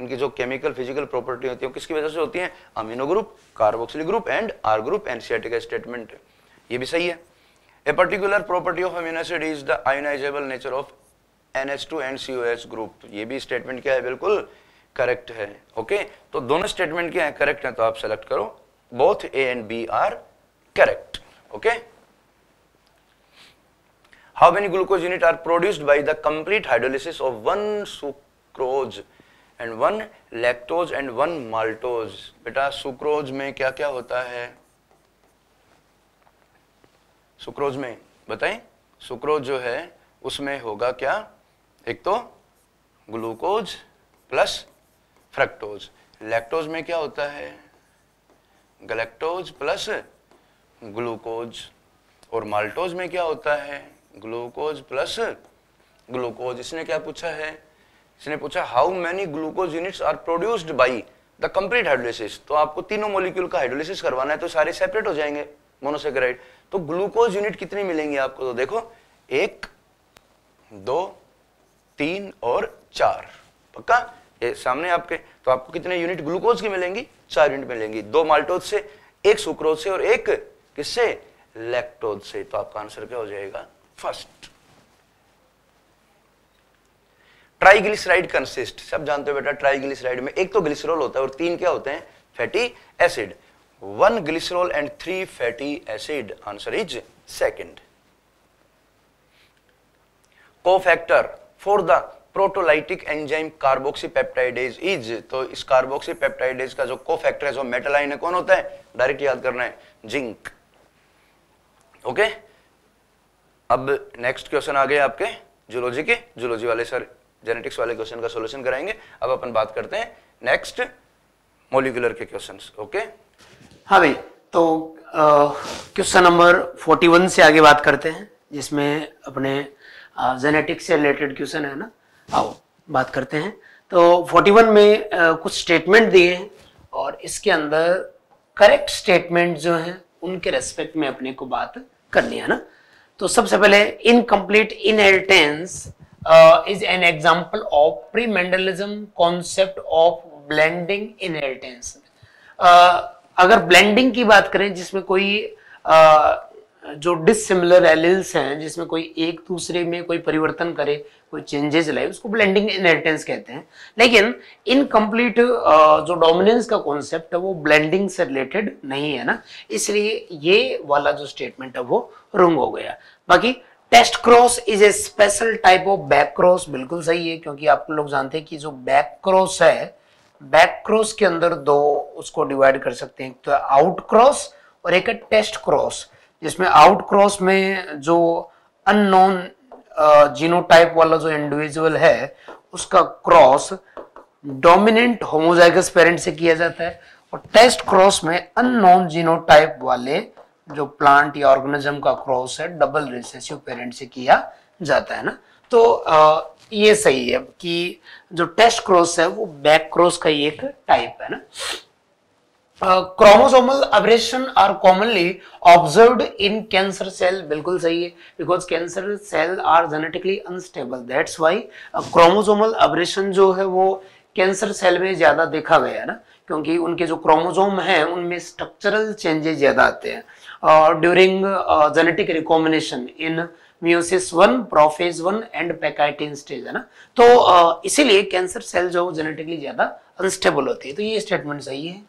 इनकी जो केमिकल फिजिकल प्रॉपर्टी होती है वो किसकी वजह से होती है amino group, carboxylic group and R group, NCERT का स्टेटमेंट है, ये भी सही है। A particular property of amino acid is the ionisable nature of NH2 and COH group, ये भी स्टेटमेंट क्या है बिल्कुल करेक्ट है। ओके तो दोनों स्टेटमेंट क्या है करेक्ट है, तो आप सेलेक्ट करो, both A and B are correct. Okay, how many glucose unit are produced by the complete hydrolysis of 1 sucrose and 1 lactose and 1 maltose. बेटा सुक्रोज में क्या क्या होता है, सुक्रोज में बताएं, सुक्रोज जो है उसमें होगा क्या एक तो ग्लूकोज प्लस फ्रक्टोज, लैक्टोज में क्या होता है गलैक्टोज प्लस ग्लूकोज, और माल्टोज में क्या होता है ग्लूकोज प्लस ग्लूकोज। इसने क्या पूछा है, इसने पूछा how many glucose units are produced by the complete hydrolysis, तो आपको तीनों मॉलिक्यूल का हाइड्रोलिसिस करवाना है, तो सारे सेपरेट हो जाएंगे मोनोसेकेराइड, तो ग्लूकोज यूनिट कितनी मिलेंगी आपको, तो देखो 1 2 3 और 4 पक्का ये सामने आपके, तो आपको कितने यूनिट ग्लूकोज की मिलेंगी 4 यूनिट मिलेंगी, 2 माल्टोज से, 1 सुक्रोज से और 1 किससे लैक्टोज से, तो आपका आंसर क्या हो जाएगा फर्स्ट। ट्राइग्लिसराइड कंसिस्ट, सब जानते हो बेटा ट्राइग्लिसराइड में एक तो ग्लिसरॉल होता है और 3 क्या होते हैं fatty acid, 1 glycerol and 3 fatty acid, answer is second. Cofactor for the proteolytic enzyme carboxypeptidase is, तो इस कार्बोक्सीपेप्टाइडेज का जो कोफैक्टर है जो मेटल आयन है कौन होता है, डायरेक्ट याद करना है जिंक। ओके अब नेक्स्ट क्वेश्चन आ गए आपके जूलॉजी के, जूलॉजी वाले सर जेनेटिक्स वाले क्वेश्चन का सॉल्यूशन कराएंगे। अब अपन बात करते हैं नेक्स्ट मॉलिक्यूलर के क्वेश्चंस। ओके हाँ भाई, तो क्वेश्चन नंबर 41 से आगे बात करते हैं, जिसमें अपने जेनेटिक्स से रिलेटेड क्वेश्चन है ना, आओ बात करते हैं। तो 41 में कुछ स्टेटमेंट दिए हैं और इसके अंदर करेक्ट स्टेटमेंट जो हैं उनके रेस्पेक्ट में अपने को बात करनी है ना। तो सबसे पहले incomplete inheritance is an example of pre-Mendelian concept of blending inheritance। अगर ब्लेंडिंग की बात करें जिसमें कोई जो डिसिमिलर एलील्स हैं, जिसमें कोई एक दूसरे में कोई परिवर्तन करे, कोई चेंजेस लाए, उसको ब्लेंडिंग इनहेरिटेंस कहते हैं। लेकिन इनकम्प्लीट जो डोमिनेंस का कॉन्सेप्ट है वो ब्लेंडिंग से रिलेटेड नहीं है ना, इसलिए ये वाला जो स्टेटमेंट है वो रॉन्ग हो गया। बाकी test cross is a special type of back cross, बिल्कुल सही है, क्योंकि आप लोग जानते हैं कि जो बैक क्रॉस है, बैक क्रॉस के अंदर दो उसको डिवाइड कर सकते हैं, तो आउट क्रॉस और एक है टेस्ट क्रॉस, जिसमें आउट क्रॉस में जो अननोन जीनोटाइप वाला जो इंडिविजुअल है उसका क्रॉस डोमिनेंट होमोजाइगस पेरेंट से किया जाता है, और टेस्ट क्रॉस में अननोन जीनोटाइप वाले जो प्लांट या ऑर्गेनिज्म का क्रॉस है डबल रिसेसिव पेरेंट से किया जाता है ना। तो ये सही है कि जो टेस्ट क्रॉस है वो बैक क्रॉस का ही एक टाइप है ना। Chromosomal aberration are commonly observed in cancer cell, बिल्कुल सही है, because cancer cell are genetically unstable, that's why chromosomal aberration जो है वो कैंसर सेल में ज्यादा देखा गया है ना, क्योंकि उनके जो क्रोमोसोम हैं उनमें स्ट्रक्चरल चेंजेस ज्यादा आते हैं। During genetic recombination in meiosis 1, prophase 1 and Pachytin stage है ना, तो इसीलिए कैंसर सेल जो जेनेटिकली ज्यादा अनस्टेबल होती है, तो ये स्टेटमेंट सही है।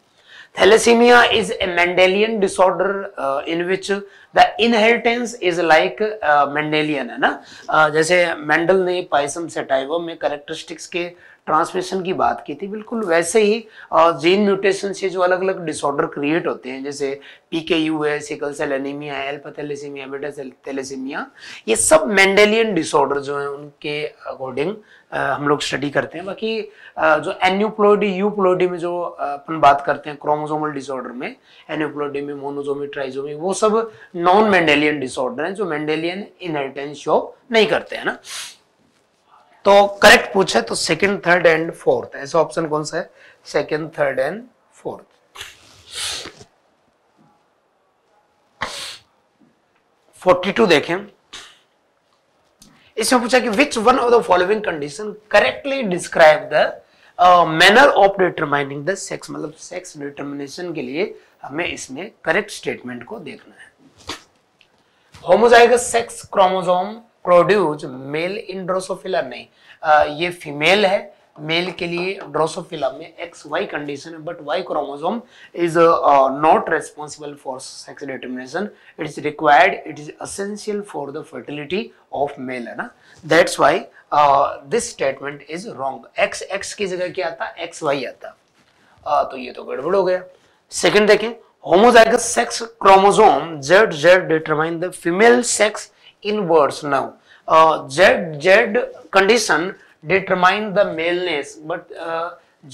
Thalassaemia is a Mendelian disorder in which the inheritance is like Mendelian है ना, जैसे मेंडल ने पाइसम सेटाइवा में कैरेक्टरिस्टिक्स के ट्रांसमिशन की बात की थी, बिल्कुल वैसे ही जीन म्यूटेशन से जो अलग अलग डिसऑर्डर क्रिएट होते हैं, जैसे PKU है, सिकल सेल एनीमिया है, अल्फा थैलेसीमिया, बीटा थैलेसीमिया, ये सब मेंडेलियन डिसऑर्डर जो हैं उनके अकॉर्डिंग हम लोग स्टडी करते हैं। बाकी जो एन्यूप्लॉयडी यूप्लॉयडी में जो अपन बात करते हैं क्रोमोसोमल डिसऑर्डर में, एन्यूप्लॉयडी में मोनोसोमी ट्राइसोमी, वो सब नॉन मेंडेलियन डिसऑर्डर हैं जो मेंडेलियन इनहेरिटेंस शो नहीं करते हैं ना। तो करेक्ट पूछा है तो सेकंड, थर्ड एंड फोर्थ, ऐसा ऑप्शन कौन सा है? Second, third and fourth. Forty two देखें, इसमें पूछा कि which one of the following condition correctly describe the manner of determining the sex, मतलब सेक्स डिटरमिनेशन के लिए हमें इसमें करेक्ट स्टेटमेंट को देखना है। Homozygous sex chromosome produce male in Drosophila, नहीं, ये फीमेल है, मेल के लिए ड्रोसोफिला में XY कंडीशन है, but Y chromosome is not responsible for sex determination, it is required, it is essential for the fertility of male है ना, that's why this statement is wrong. XX की जगह क्या आता? XY आता, तो ये तो गड़बड़ हो गया। सेकेंड देखें, homozygous sex chromosome ZZ determine the female sex inverse, now ZZ condition determine the maleness, but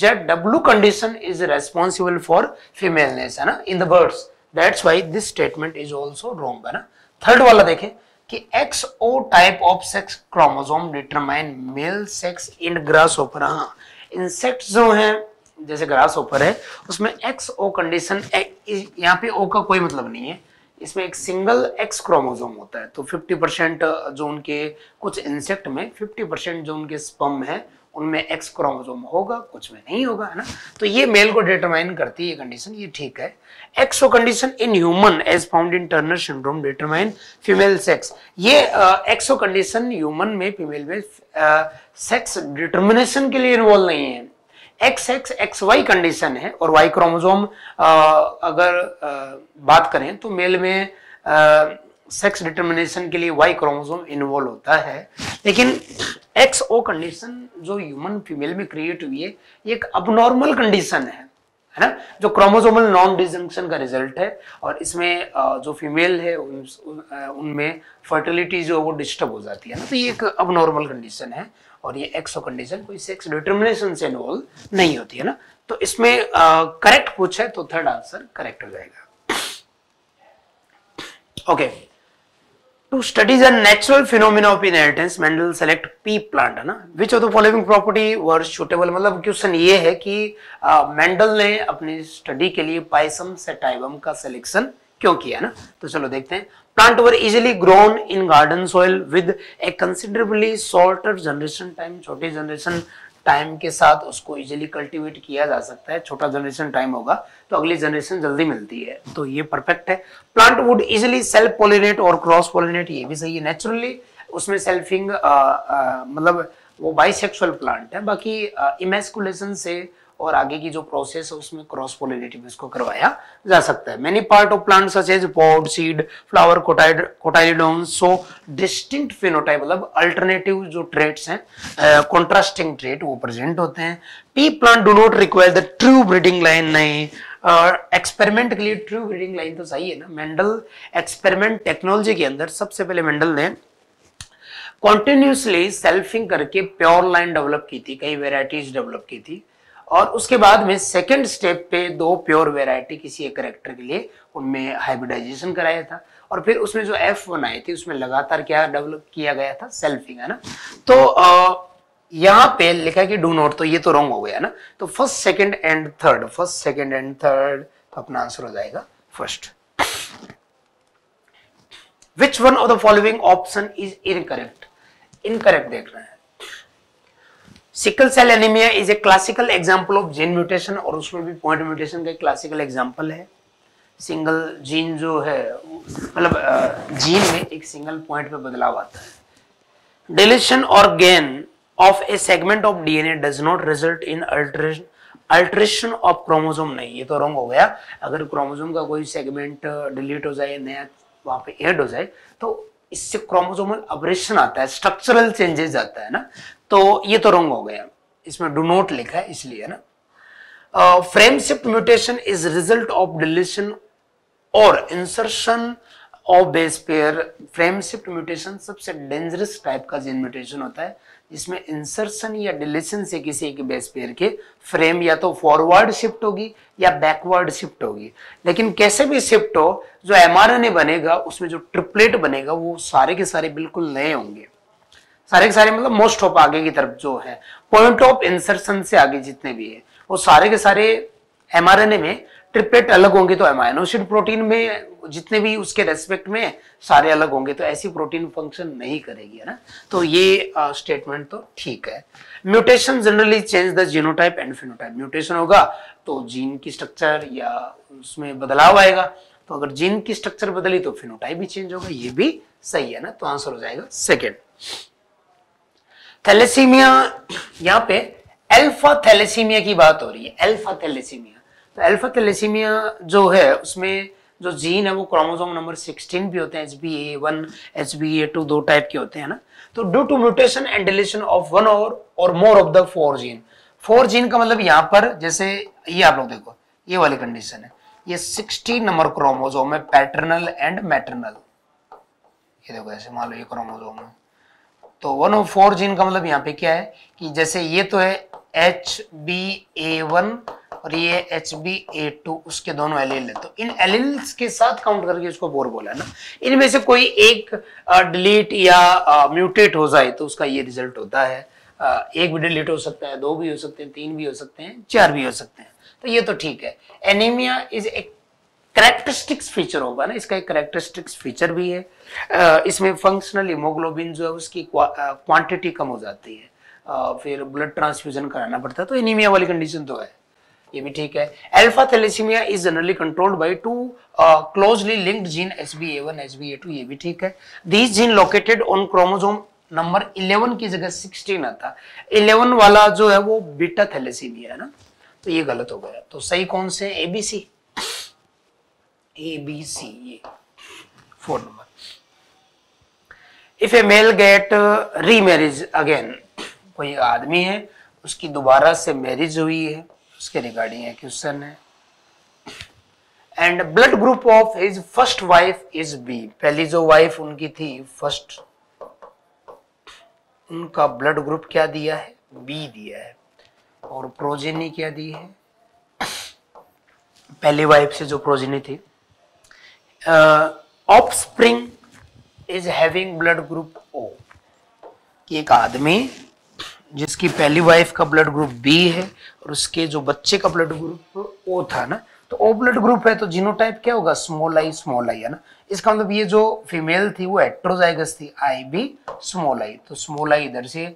ZW condition is responsible for femaleness है ना, in the verse, that's why this statement is also wrong है ना। थर्ड वाला देखें कि XO type of sex chromosome determine male sex in grasshopper, हाँ insects जो हैं जैसे grasshopper है उसमें XO condition, यहाँ पे O का कोई मतलब नहीं है, इसमें एक सिंगल X क्रोमोसोम होता है, तो 50% जो उनके कुछ इंसेक्ट में 50% जो उनके स्पर्म है उनमें X क्रोमोसोम होगा, कुछ में नहीं होगा है ना, तो ये मेल को डिटरमाइन करती है ये कंडीशन, ये ठीक है। XO condition in human as found in Turner syndrome determine female sex, ये एक्सो कंडीशन ह्यूमन में फीमेल में सेक्स डिटरमिनेशन के लिए इन्वॉल्व नहीं है। XY कंडीशन है और Y क्रोमोसोम अगर बात करें तो मेल में सेक्स डिटरमिनेशन के लिए Y क्रोमोसोम इन्वॉल्व होता है, लेकिन XO कंडीशन जो ह्यूमन फीमेल में क्रिएट हुई है ये एक अबनॉर्मल कंडीशन है ना, जो क्रोमोसोमल नॉन डिजंक्शन का रिजल्ट है, और इसमें जो फीमेल है उनमें फर्टिलिटी जो वो डिस्टर्ब हो जाती है ना, तो ये एक अबनॉर्मल कंडीशन है और ये एक्सो कंडीशन कोई सेक्स डिटरमिनेशन से इन्वॉल्व नहीं होती है ना, तो इसमें करेक्ट पूछा है तो थर्ड आंसर करेक्ट हो जाएगा। Okay. To study the natural phenomena of inheritance, Mendel select pea plant है ना. Which of the following property were suitable? मतलब क्वेश्चन ये है कि मेंडल ने अपनी स्टडी के लिए पाइसम सैटाइवम का सिलेक्शन क्यों किया ना. तो चलो देखते हैं. Plant were easily grown in garden soil with a considerably shorter generation time. छोटे जनरेशन टाइम के साथ उसको इजीली कल्टीवेट किया जा सकता है. छोटा जनरेशन टाइम होगा तो अगली जनरेशन जल्दी मिलती है, तो ये परफेक्ट है. Plant would easily self pollinate और क्रॉस पोलिनेट, ये भी सही है. नेचुरली उसमें सेल्फिंग मतलब वो बाइसेक्सुअल प्लांट है. बाकी इमेस्कुलेशन से और आगे की जो प्रोसेस है उसमें क्रॉस पोलिनेटिव इसको करवाया जा सकता है. Many part of plant such as pod, seed, flower, cotyledons so distinct phenotype, मतलब अल्टरनेटिव जो ट्रेट्स हैं, कॉन्ट्रास्टिंग ट्रेट वो प्रेजेंट होते हैं. Pea plant do not require the true breeding line. नहीं, एक्सपेरिमेंट के लिए ट्रू ब्रीडिंग लाइन तो सही है ना. मेंडल एक्सपेरिमेंट टेक्नोलॉजी के अंदर सबसे पहले मेंडल ने कॉन्टिन्यूसली सेल्फिंग करके प्योर लाइन डेवलप की थी, कई वेराइटीज डेवलप की थी. और उसके बाद में सेकेंड स्टेप पे दो प्योर वेराइटी किसी एक करेक्टर के लिए उनमें हाइब्रिडाइजेशन कराया था. और फिर उसमें जो F1 आई थी उसमें लगातार क्या डेवलप किया गया था, सेल्फिंग है ना. तो यहाँ पे लिखा है कि डू नॉट, तो ये तो रॉन्ग हो गया ना. तो first second and third, first second and third, तो अपना आंसर हो जाएगा first. Which one of the following option is incorrect. Incorrect देख रहे हैं. Sickle cell anaemia is a classical example of gene mutation, और उसमें भी पॉइंट म्यूटेशन का क्लासिकल एग्जाम्पल है. सिंगल जीन जो है मतलब जीन में एक सिंगल पॉइंट पे बदलाव आता है. डिलीशन और gain of a segment of DNA does not result in alteration of chromosome. नहीं, ये तो रॉन्ग हो गया. अगर क्रोमोसोम का कोई सेगमेंट डिलीट हो जाए, नया वहाँ पे एड हो जाए, तो इससे क्रोमोसोमल अबरेशन आता है, स्ट्रक्चरल चेंजेस आता है ना. तो ये तो रॉन्ग हो गया, इसमें डू नॉट लिखा है इसलिए ना. Frame shift mutation is result of deletion और insertion of base pair. Frame shift mutation सबसे डेंजरस टाइप का जीन म्यूटेशन होता है, जिसमें इंसर्शन या डिलीशन से किसी एक बेस पेयर के फ्रेम या तो फॉरवर्ड शिफ्ट होगी या बैकवर्ड शिफ्ट होगी. लेकिन कैसे भी शिफ्ट हो, जो mRNA बनेगा उसमें जो ट्रिपलेट बनेगा वो सारे के सारे बिल्कुल नए होंगे. सारे के सारे मतलब मोस्ट ऑफ आगे की तरफ जो है, पॉइंट ऑफ इंसर्शन से आगे जितने भी है वो सारे के सारे mRNA में ट्रिपलेट अलग होंगे. तो एमाइनोसिड प्रोटीन में जितने भी उसके रेस्पेक्ट में सारे अलग होंगे, तो ऐसी प्रोटीन फंक्शन नहीं करेगी है ना. तो ये स्टेटमेंट तो ठीक है. Mutation generally change the genotype and phenotype. Mutation होगा तो जीन की स्ट्रक्चर या उसमें बदलाव आएगा, तो अगर जीन की स्ट्रक्चर बदली तो फिनोटाइप भी चेंज होगा, ये भी सही है ना. तो आंसर हो जाएगा सेकेंड. थैलेसीमिया, यहाँ पे अल्फा थैलेसीमिया की बात हो रही है. अल्फा थैलेसीमिया, तो अल्फा थैलेसीमिया जो है उसमें जो जीन है वो क्रोमोसोम नंबर 16 भी होते हैं, HBA1, HBA2 दो टाइप के होते हैं ना. तो due to mutation and deletion of one और more of the four gene. Four gene का मतलब यहाँ पर जैसे ये आप लोग देखो, ये वाली कंडीशन है, ये 16 नंबर क्रोमोसोम है, पैटर्नल एंड मैटरनल. ये देखो ऐसे मान लो ये क्रोमोसोम है, तो वन ऑफ फोर जीन का मतलब यहाँ पे क्या है कि जैसे ये तो है HBA1 और ये HBA2, उसके दोनों एलील है. तो इन एलील्स के साथ काउंट करके इसको बोर बोला ना. इनमें से कोई एक डिलीट या म्यूटेट हो जाए तो उसका ये रिजल्ट होता है. एक भी डिलीट हो सकता है, दो भी हो सकते हैं, तीन भी हो सकते हैं, चार भी हो सकते हैं. तो ये तो ठीक है. एनीमिया इज एक करेक्टरिस्टिक्स फीचर होगा ना, इसका एक करेक्टरिस्टिक्स फीचर भी है. इसमें फंक्शनल हीमोग्लोबिन जो है उसकी क्वांटिटी कम हो जाती है, फिर ब्लड ट्रांसफ्यूजन कराना पड़ता है. तो एनीमिया वाली कंडीशन तो है, ये भी ठीक है. Alpha thalassaemia is generally controlled by two closely linked gene HBA1, HBA2, ये भी ठीक है. These gene located on chromosome number 11 की जगह 16 आता. 11 वाला जो है वो बीटा थैलेसीमिया है ना, तो ये गलत हो गया. तो सही कौन से, ABC ये 4 नंबर. If a male get remarriage again, कोई आदमी है उसकी दोबारा से मैरिज हुई है, उसके रिगार्डिंग एक क्वेश्चन है. And blood group of his first wife is B. पहली जो वाइफ उनकी थी फर्स्ट, उनका ब्लड ग्रुप क्या दिया है, बी दिया है. और प्रोजेनी क्या दी है, पहली वाइफ से जो प्रोजेनी थी. offspring is having blood group O. एक आदमी जिसकी पहली वाइफ का ब्लड ग्रुप B है और उसके जो बच्चे का ब्लड ग्रुप O था ना, तो O ब्लड ग्रुप है तो जीनोटाइप क्या होगा, स्मॉल आई है ना। इसका मतलब ये जो फीमेल थी वो हेट्रोजाइगस थी, आई भी स्मॉल आई, तो स्मॉल आई इधर से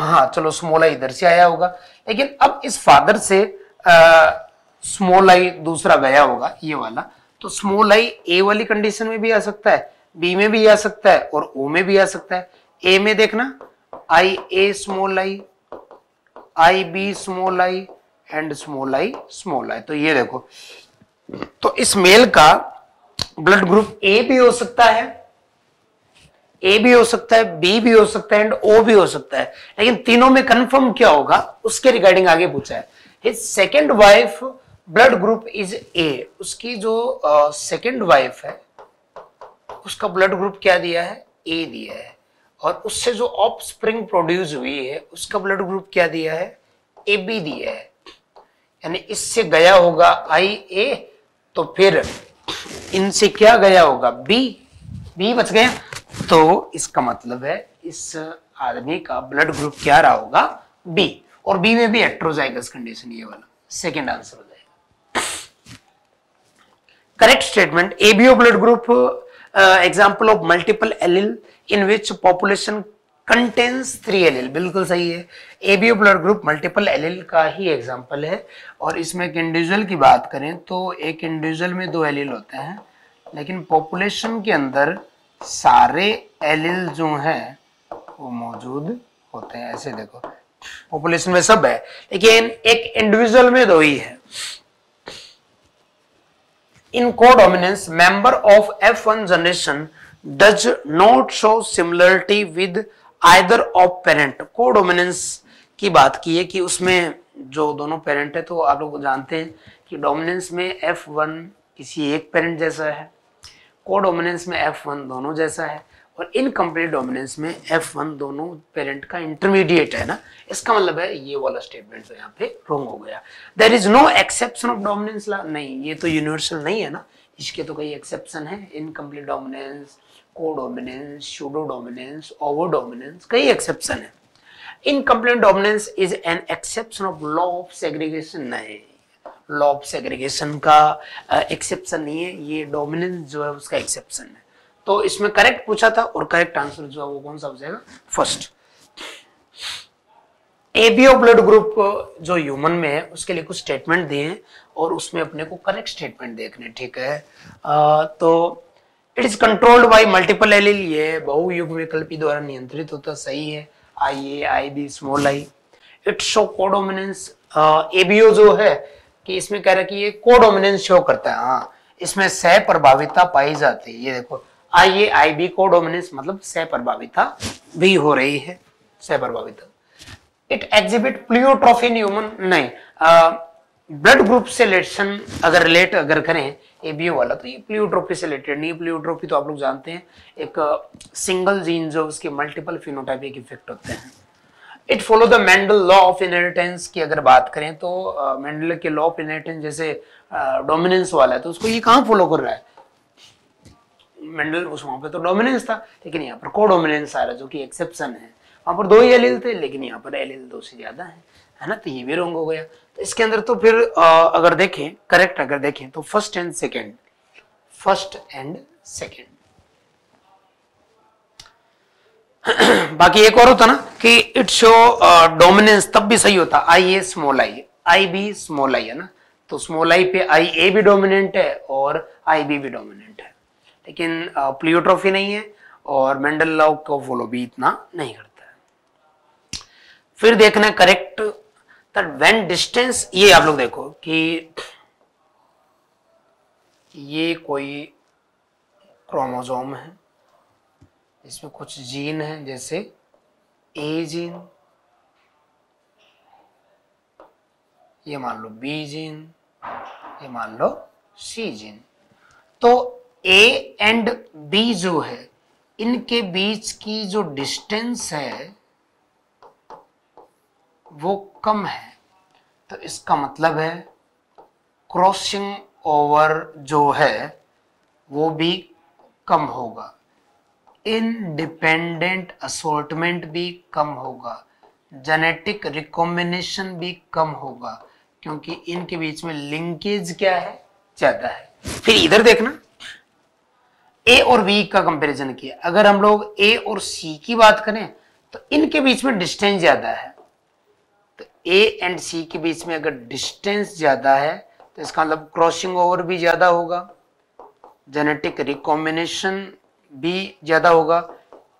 स्मॉल आई इधर से आया होगा, लेकिन अब इस फादर से स्मॉल आई दूसरा गया होगा ये वाला, तो स्मॉल आई ए वाली कंडीशन में भी आ सकता है, बी में भी आ सकता है और ओ में भी आ सकता है। ए में देखना I A small I, I B small I and small I small आई। तो ये देखो, तो इस मेल का ब्लड ग्रुप ए भी हो सकता है, ए भी हो सकता है, बी भी हो सकता है एंड ओ भी हो सकता है, लेकिन तीनों में कंफर्म क्या होगा उसके रिगार्डिंग आगे पूछा है। His second wife blood group is A, उसकी जो सेकंड वाइफ है उसका ब्लड ग्रुप क्या दिया है, ए दिया है, और उससे जो ऑफस्प्रिंग प्रोड्यूस हुई है उसका ब्लड ग्रुप क्या दिया है, ए बी दिया है, यानी इससे गया होगा आई ए, तो फिर इनसे क्या गया होगा बी, बी बच गया। तो इसका मतलब है इस आदमी का ब्लड ग्रुप क्या रहा होगा, बी, और बी में भी हेटेरोजाइगस कंडीशन, ये वाला सेकंड आंसर हो जाएगा। Correct statement, ABO blood group example of multiple allele in which population contains 3 allele, बिल्कुल सही है। ABO blood group multiple allele का ही एग्जांपल है, और इसमें एक इंडिविजुअल की बात करें तो एक इंडिविजुअल में 2 एलील होते हैं, लेकिन पॉपुलेशन के अंदर सारे एलील जो हैं वो मौजूद होते हैं। ऐसे देखो पॉपुलेशन में सब है, लेकिन एक इंडिविजुअल में 2 ही है। In codominance member of F1 generation does not show similarity with either of parent. Codominance की बात की है कि उसमें जो दोनों पेरेंट है, तो आप लोग जानते हैं कि डोमिनेंस में F1 किसी एक पेरेंट जैसा है, कोडोमिनेंस में F1 दोनों जैसा है, और इनकम्प्लीट डोमिनेंस में F1 दोनों पेरेंट का इंटरमीडिएट है ना। इसका मतलब है ये वाला स्टेटमेंट तो यहाँ पे रॉन्ग हो गया। There is no exception of dominance law, नहीं ये तो यूनिवर्सल नहीं है ना, इसके तो कई एक्सेप्शन है, incomplete dominance, codominance, pseudo dominance, over dominance, कई एक्सेप्शन है। Incomplete dominance is an exception of law of segregation, नहीं लॉ ऑफ सेग्रीगेशन का एक्सेप्शन नहीं है, ये डोमिनेंस जो है उसका एक्सेप्शन है। तो इसमें करेक्ट पूछा था और करेक्ट आंसर जो है वो कौन सा हो जाएगा, फर्स्ट। एबीओ ब्लड ग्रुप जो ह्यूमन में है उसके लिए कुछ स्टेटमेंट दिए हैं और उसमें अपने को करेक्ट स्टेटमेंट देखने, ठीक है। तो it is controlled by multiple allele, ये बहुयुग्मविकल्पी द्वारा नियंत्रित होता, सही है। I A, I B, small I, it show codominance. ABO जो है कि इसमें कह रहा है कि ये कोडोमिनेंस शो करता है, हाँ इसमें सह प्रभाविता पाई जाती है। ये देखो आई ए, आई बी कोडोमिनेंस मतलब सह प्रभाविता भी हो रही है, सह प्रभाविता। It exhibit pleiotropy in human, नहीं ब्लड ग्रुप से रिलेशन अगर रिलेट अगर करें एबीओ वाला तो ये प्लियोट्रोफी से रिलेटेड नहीं। प्लियोट्रोफी तो आप लोग जानते हैं एक सिंगल जीन जो उसके मल्टीपल फिनोटाइपिक इफेक्ट होते हैं। It follow the Mendel law of inheritance की अगर बात करें तो मेंडल के लॉ ऑफ इनहेरिटेंस जैसे डोमिनेंस वाला है तो उसको ये कहाँ फॉलो कर रहा है, मेंडल उस वहाँ पे तो डोमिनेंस था लेकिन यहाँ पर कोडोमिनेंस आ रहा है जो कि एक्सेप्शन है। वहाँ पर 2 ही एलील थे लेकिन यहाँ पर एलील 2 से ज्यादा है ना, तो ये भी रॉन्ग हो गया। तो इसके अंदर तो फिर अगर देखें करेक्ट अगर देखें तो first and second, first and second. बाकी एक और होता ना कि इट शो डोमिनेंस तब भी सही होता, I A small I, I B small आई है ना, तो स्मॉल आई पे आई ए भी डोमिनेंट है और आई बी भी डोमिनेंट है, लेकिन प्लियोट्रोफी नहीं है और मेंडल लॉ को फॉलो भी इतना नहीं करता है। फिर देखना करेक्ट दैट व्हेन डिस्टेंस, ये आप लोग देखो कि ये कोई क्रोमोसोम है, इसमें कुछ जीन है जैसे ए जीन, ये मान लो बी जीन, ये मान लो सी जीन। तो ए एंड बी जो है इनके बीच की जो डिस्टेंस है वो कम है, तो इसका मतलब है क्रॉसिंग ओवर जो है वो भी कम होगा, इनडिपेंडेंट असॉर्टमेंट भी कम होगा, जेनेटिक रिकॉम्बिनेशन भी कम होगा, क्योंकि इनके बीच में लिंकेज क्या है, ज्यादा है। फिर इधर देखना, ए और बी का कंपैरिजन किया। अगर हम लोग ए और सी की बात करें तो इनके बीच में डिस्टेंस ज्यादा है, तो ए एंड सी के बीच में अगर डिस्टेंस ज्यादा है तो इसका मतलब क्रॉसिंग ओवर भी ज्यादा होगा, जेनेटिक रिकॉम्बिनेशन भी ज्यादा होगा,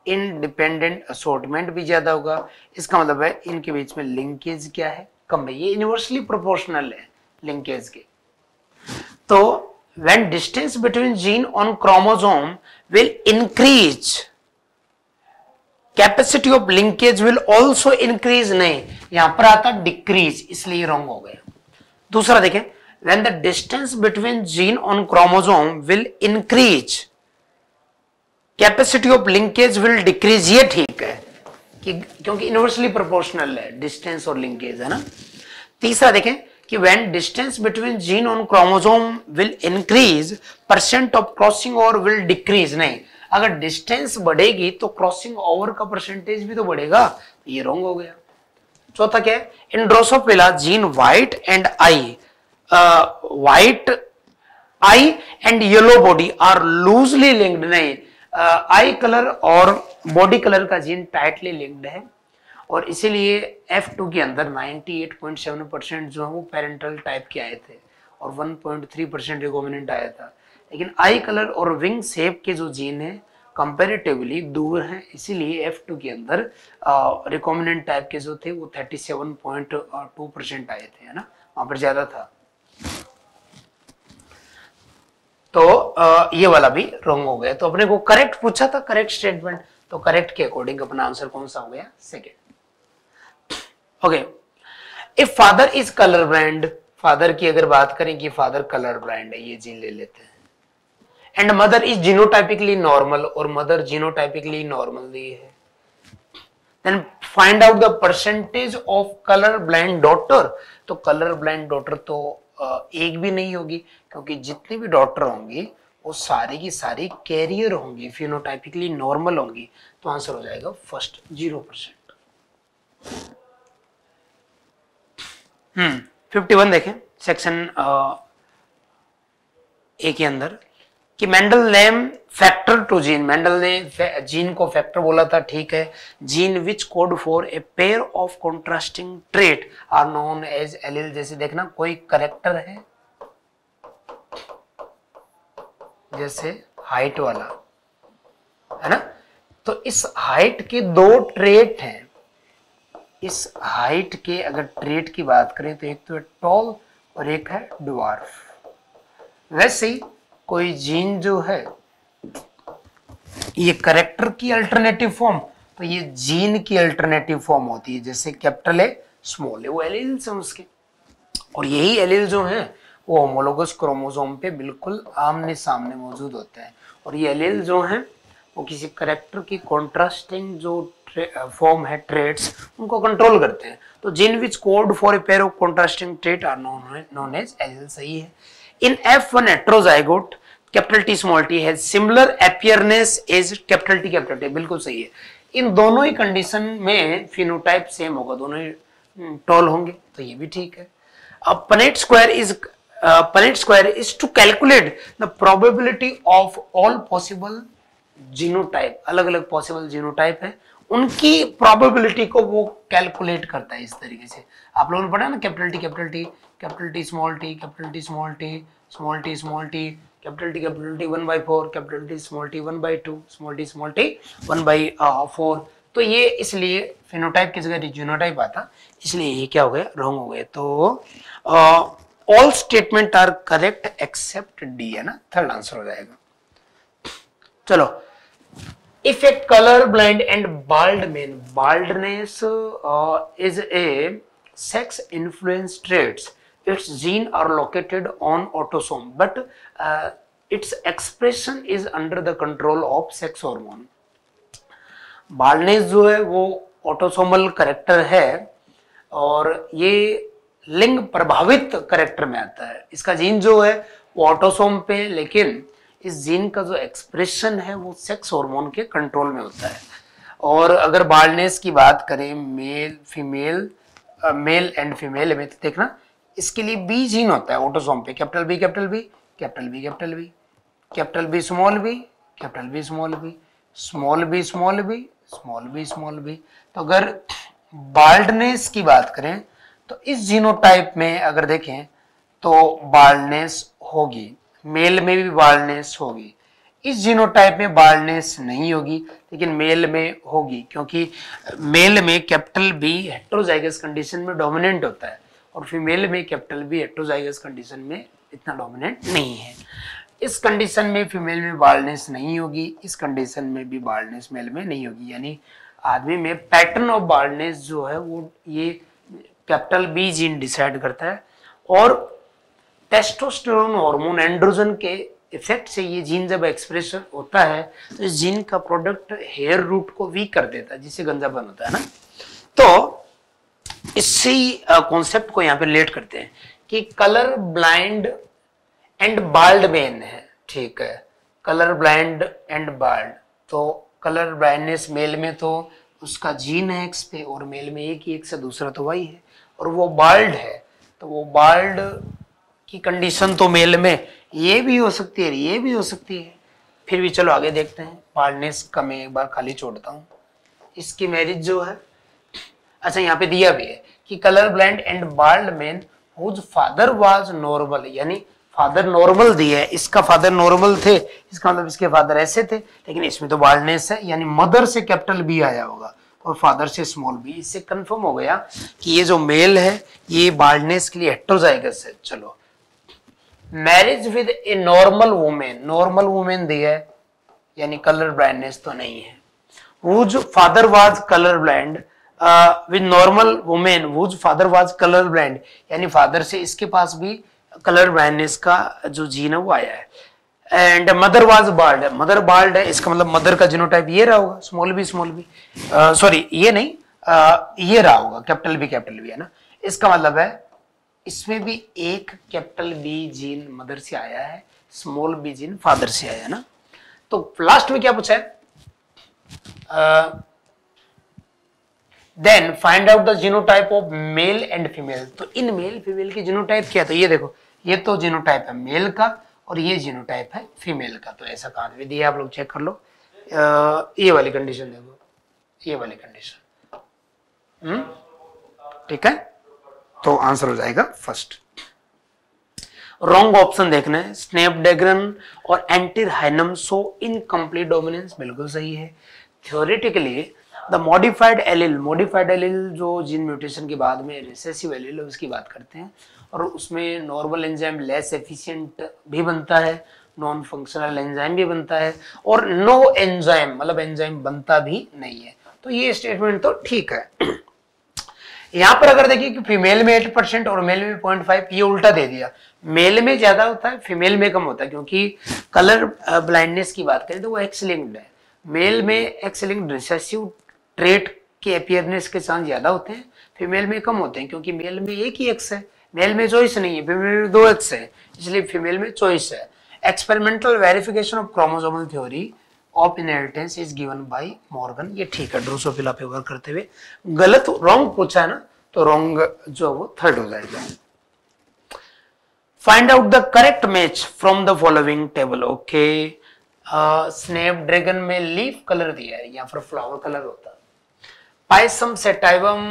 इनडिपेंडेंट असॉर्टमेंट भी ज्यादा होगा। इसका मतलब है इनके बीच में लिंकेज क्या है, कम है। ये यूनिवर्सली प्रोपोर्शनल है लिंकेज के। तो when distance between gene on chromosome will increase, capacity of linkage will also increase, नहीं यहां पर आता decrease, इसलिए रॉन्ग हो गया। दूसरा देखें, when the distance between gene on chromosome will increase, capacity of linkage will decrease, ये ठीक है कि क्योंकि इनवर्सली प्रोपोर्शनल है डिस्टेंस और लिंकेज, है ना। तीसरा देखें कि when distance between gene on chromosome will increase, percent of crossing over will decrease, नहीं अगर डिस्टेंस बढ़ेगी तो क्रॉसिंग ओवर का परसेंटेज भी तो बढ़ेगा, ये रॉन्ग हो गया। चौथा क्या है, in Drosophila gene white and eye, white eye and yellow body are loosely linked, नहीं आई कलर और बॉडी कलर का जीन टाइटली लिंक्ड है, और इसीलिए F2 के अंदर 98.7% जो है वो पेरेंटल टाइप के आए थे और 1.3% रिकॉम्बिनेंट आया था। लेकिन आई कलर और विंग शेप के जो जीन है कंपैरेटिवली दूर हैं, इसीलिए F2 के अंदर रिकॉम्बिनेंट टाइप के जो थे वो 37.2% आए थे, है ना, वहाँ पर ज़्यादा था। तो ये वाला भी रॉन्ग हो गया। तो अपने को करेक्ट पूछा था, करेक्ट स्टेटमेंट, तो करेक्ट के अकॉर्डिंग अपना आंसर कौन सा हो गया, second. Okay, if father is colour blind, father की अगर बात करें कि फादर कलर ब्लाइंड है, ये जीन ले लेते हैं, and mother is genotypically normal, और मदर जीनोटाइपिकली नॉर्मल दी है, then find out the percentage of colour blind daughter. तो कलर ब्लाइंड डॉटर तो एक भी नहीं होगी, क्योंकि जितनी भी डॉटर होंगी वो सारी की सारी कैरियर होंगी, फिनोटाइपिकली नॉर्मल होंगी। तो आंसर हो जाएगा फर्स्ट 0%। 51 देखें, सेक्शन ए के अंदर कि Mendel name factor to gene, Mendel ने जीन को फैक्टर बोला था, ठीक है। Gene which code for a pair of contrasting trait are known as allele, जैसे देखना कोई करेक्टर है, जैसे हाइट वाला, है ना। तो इस हाइट के दो ट्रेट हैं, इस हाइट के अगर ट्रेट की बात करें तो एक तो है टॉल और एक है ड्वार्फ। वैसे ही कोई जीन जो है ये करेक्टर की अल्टरनेटिव फॉर्म, तो ये जीन की अल्टरनेटिव फॉर्म होती है, जैसे कैपिटल है, स्मॉल है, वो एलील्स हैं उसके, और यही एलील जो हैं वो होमोलोगस क्रोमोसोम पे बिल्कुल आमने सामने मौजूद होते हैं, और ये एलील जो हैं वो किसी करेक्टर की कॉन्ट्रास्टिंग जो फॉर्म है ट्रेट्स उनको कंट्रोल करते हैं। तो gene which code for a pair of contrasting trait are known as allele, सही है। In F1 heterozygote capital T small t has similar appearance as capital T, बिल्कुल सही है। इन दोनों ही कंडीशन में फिनोटाइप सेम होगा, दोनों ही टॉल होंगे, तो ये भी ठीक है। अब Punnett square is to calculate the probability of all possible genotype, अलग अलग पॉसिबल जीनोटाइप है उनकी प्रोबेबिलिटी को वो कैलकुलेट करता है इस तरीके से। आप लोगों ने पढ़ा ना, capital T small T, capital T small T, small T small T, capital T 1/4, capital T small t 1/2, small t 1/4। तो ये इसलिए फिनोटाइप की जगह जीनोटाइप आता, इसलिए ये क्या हो गया, रॉन्ग हो गया। तो all statement are correct except D, है ना, थर्ड आंसर हो जाएगा। चलो, If a colorblind and bald man, baldness is a sex influence traits. Its gene are located on autosome, but its expression is under the control of sex hormone. Baldness जो है वो ऑटोसोमल करेक्टर है और ये लिंग प्रभावित करेक्टर में आता है। इसका जीन जो है वो ऑटोसोम पे, लेकिन इस जीन का जो एक्सप्रेशन है वो सेक्स हार्मोन के कंट्रोल में होता है। और अगर बार्नेस की बात करें, मेल एंड फीमेल में देखना इसके लिए बी जीन होता है ऑटोसोम पे, capital B capital B capital B capital B capital B small B capital B small B small B small B small B small B. तो अगर बाल्डनेस की बात करें तो इस जीनोटाइप में अगर देखें तो बाल्डनेस होगी, मेल में भी बाल्डनेस होगी। इस जीनोटाइप में बाल्डनेस नहीं होगी लेकिन मेल में होगी, क्योंकि मेल में कैपिटल बी हेट्रोजाइगस कंडीशन में डोमिनेंट होता है और फीमेल में कैपिटल बी हेट्रोजाइगस कंडीशन में इतना डोमिनेंट नहीं है। इस कंडीशन में फीमेल में बाल्डनेस नहीं होगी, इस कंडीशन में भी बाल्डनेस मेल में नहीं होगी। यानी आदमी में पैटर्न ऑफ बाल्डनेस जो है वो ये कैपिटल बी जीन डिसाइड करता है, और टेस्टोस्टेरोन हार्मोन एंड्रोजन के इफेक्ट से ये जीन जब एक्सप्रेशन होता है तो इस जीन का प्रोडक्ट हेयर रूट को वीक कर देता है जिससे गंजापन होता है ना। तो इसी कॉन्सेप्ट को यहाँ पे रिलेट करते हैं कि colour blind and bald men है, ठीक है, कलर ब्लाइंड एंड बाल्ड। तो कलर ब्लाइंडनेस मेल में तो उसका जीन है एक्स पे और मेल में एक ही एक्स है, दूसरा तो वही है, और वो बाल्ड है तो वो बाल्ड की कंडीशन तो मेल में ये भी हो सकती है ये भी हो सकती है। फिर भी चलो आगे देखते हैं। बाल्डनेस का मैं एक बार खाली छोड़ता हूँ, इसकी मैरिज जो है, अच्छा यहाँ पे दिया भी है कि colour blind and bald man whose father was normal, यानी फादर नॉर्मल दिया है, इसका फादर नॉर्मल थे, इसका मतलब इसके फादर ऐसे थे, लेकिन इसमें तो बाल्डनेस है यानी मदर से कैपिटल बी आया होगा और फादर से स्मॉल बी। इससे कंफर्म हो गया कि ये जो मेल है ये बाल्डनेस के लिए हेटेरोजाइगस है। चलो marriage with a normal women, normal women दिया है यानी कलर ब्लाइंडनेस तो नहीं है। Whose father was colour blind with normal women, whose father was colour blind यानी फादर से इसके पास भी कलर ब्लाइंडनेस का जो जीन है वो आया है। And mother was bald, mother bald है, इसका मतलब मदर का जीनोटाइप ये रहा होगा स्मॉल बी सॉरी ये नहीं ये रहा होगा कैपिटल बी है ना। इसका मतलब है इसमें भी एक कैपिटल बी जीन मदर से आया है, स्मॉल बी जीन फादर से आया है ना। तो लास्ट में क्या पूछा है, then find out the genotype of male and female. तो इन मेल फीमेल के जीनोटाइप क्या है, तो ये देखो ये तो जीनोटाइप है मेल का और ये जीनोटाइप है फीमेल का। तो ऐसा कहाँ पे दिया, आप लोग चेक कर लो। ये वाली कंडीशन देखो, ये वाली कंडीशन ठीक है, तो आंसर हो जाएगा फर्स्ट। रॉन्ग ऑप्शन देखना है, स्नैपड्रैगन और एंटीर हाइनम सो इनकम्प्लीट डोमिनेंस, बिल्कुल सही है। Theoretically the modified allele, modified allele जो जीन म्यूटेशन के बाद में रिसेसिव एलील है उसकी बात करते हैं, और उसमें नॉर्मल एंजाइम लेस एफिशिएंट भी बनता है, नॉन फंक्शनल एंजाइम भी बनता है, और नो एंजाइम मतलब एंजाइम बनता भी नहीं है। तो ये स्टेटमेंट तो ठीक है। यहाँ पर अगर देखिए कि फीमेल में 8% और मेल में 0.5, ये उल्टा दे दिया, मेल में ज्यादा होता है फीमेल में कम होता है, क्योंकि कलर ब्लाइंडनेस की बात करें तो वो एक्स लिंक्ड है। मेल में एक्स लिंक्ड रिसेसिव ट्रेट के अपीयरेंस के चांस ज्यादा होते हैं, फीमेल में कम होते हैं, क्योंकि मेल में एक ही एक्स है, मेल में चॉइस नहीं है, फीमेल में 2 एक्स है, इसलिए फीमेल में चॉइस है। Experimental verification of chromosomal theory of inheritance is given by Morgan, ये ठीक है, ड्रोसोफिला पे वर्क करते हुए। गलत रॉन्ग पूछा है ना, तो रॉन्ग जो वो थर्ड हो जाएगा। Find out the correct match from the following table. Okay, snapdragon में लीफ कलर दिया है, यहाँ पर फ्लावर कलर होता है। पाइसम सेटाइवम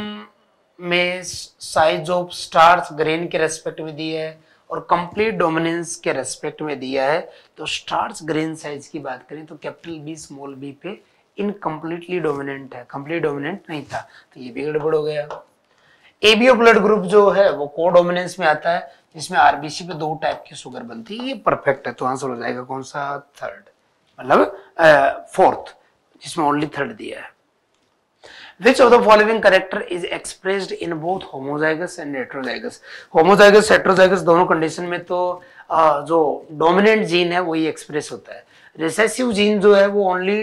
में साइज ऑफ स्टार्स ग्रेन के रेस्पेक्ट में दिया है और कंप्लीट डोमिनेंस के रेस्पेक्ट में दिया है। तो स्टार्स ग्रेन साइज की बात करें तो कैपिटल बी स्मॉल बी पे इनकम्प्लीटली डोमिनेंट है, कंप्लीट डोमिनेंट नहीं था, तो ये भी गड़बड़ हो गया। एबीओ ब्लड ग्रुप जो है वो को डोमिनेंस में आता है, जिसमें आरबीसी पे 2 टाइप की शुगर बनती है, ये परफेक्ट है। तो आंसर हो जाएगा कौन सा, थर्ड मतलब फोर्थ, जिसमें ओनली थर्ड दिया है। Which of the following character is expressed in both homozygous and heterozygous? Homozygous, heterozygous दोनों कंडीशन में तो जो डोमिनेंट जीन है वही एक्सप्रेस होता है। रिसेसिव जीन जो है वो ओनली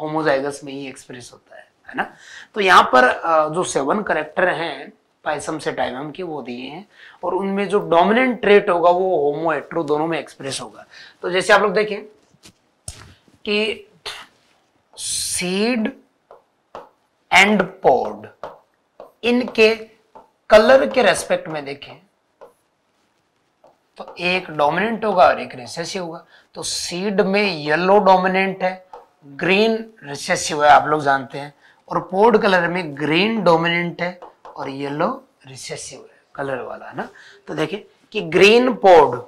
होमोजाइगस में ही एक्सप्रेस होता है ना। तो यहाँ पर जो 7 करेक्टर हैं पाइसम सेटाइवम के वो दिए हैं, और उनमें जो डोमिनेंट ट्रेट होगा वो होमो हेट्रो दोनों में एक्सप्रेस होगा। तो जैसे आप लोग देखें कि सीड एंड पॉड इनके कलर के रेस्पेक्ट में देखें तो एक डोमिनेंट होगा और एक रिसेसिव होगा। तो सीड में येलो डोमिनेंट है, ग्रीन रिसेसिव है, आप लोग जानते हैं, और पॉड कलर में ग्रीन डोमिनेंट है और येलो रिसेसिव है, कलर वाला है ना। तो देखिए कि green pod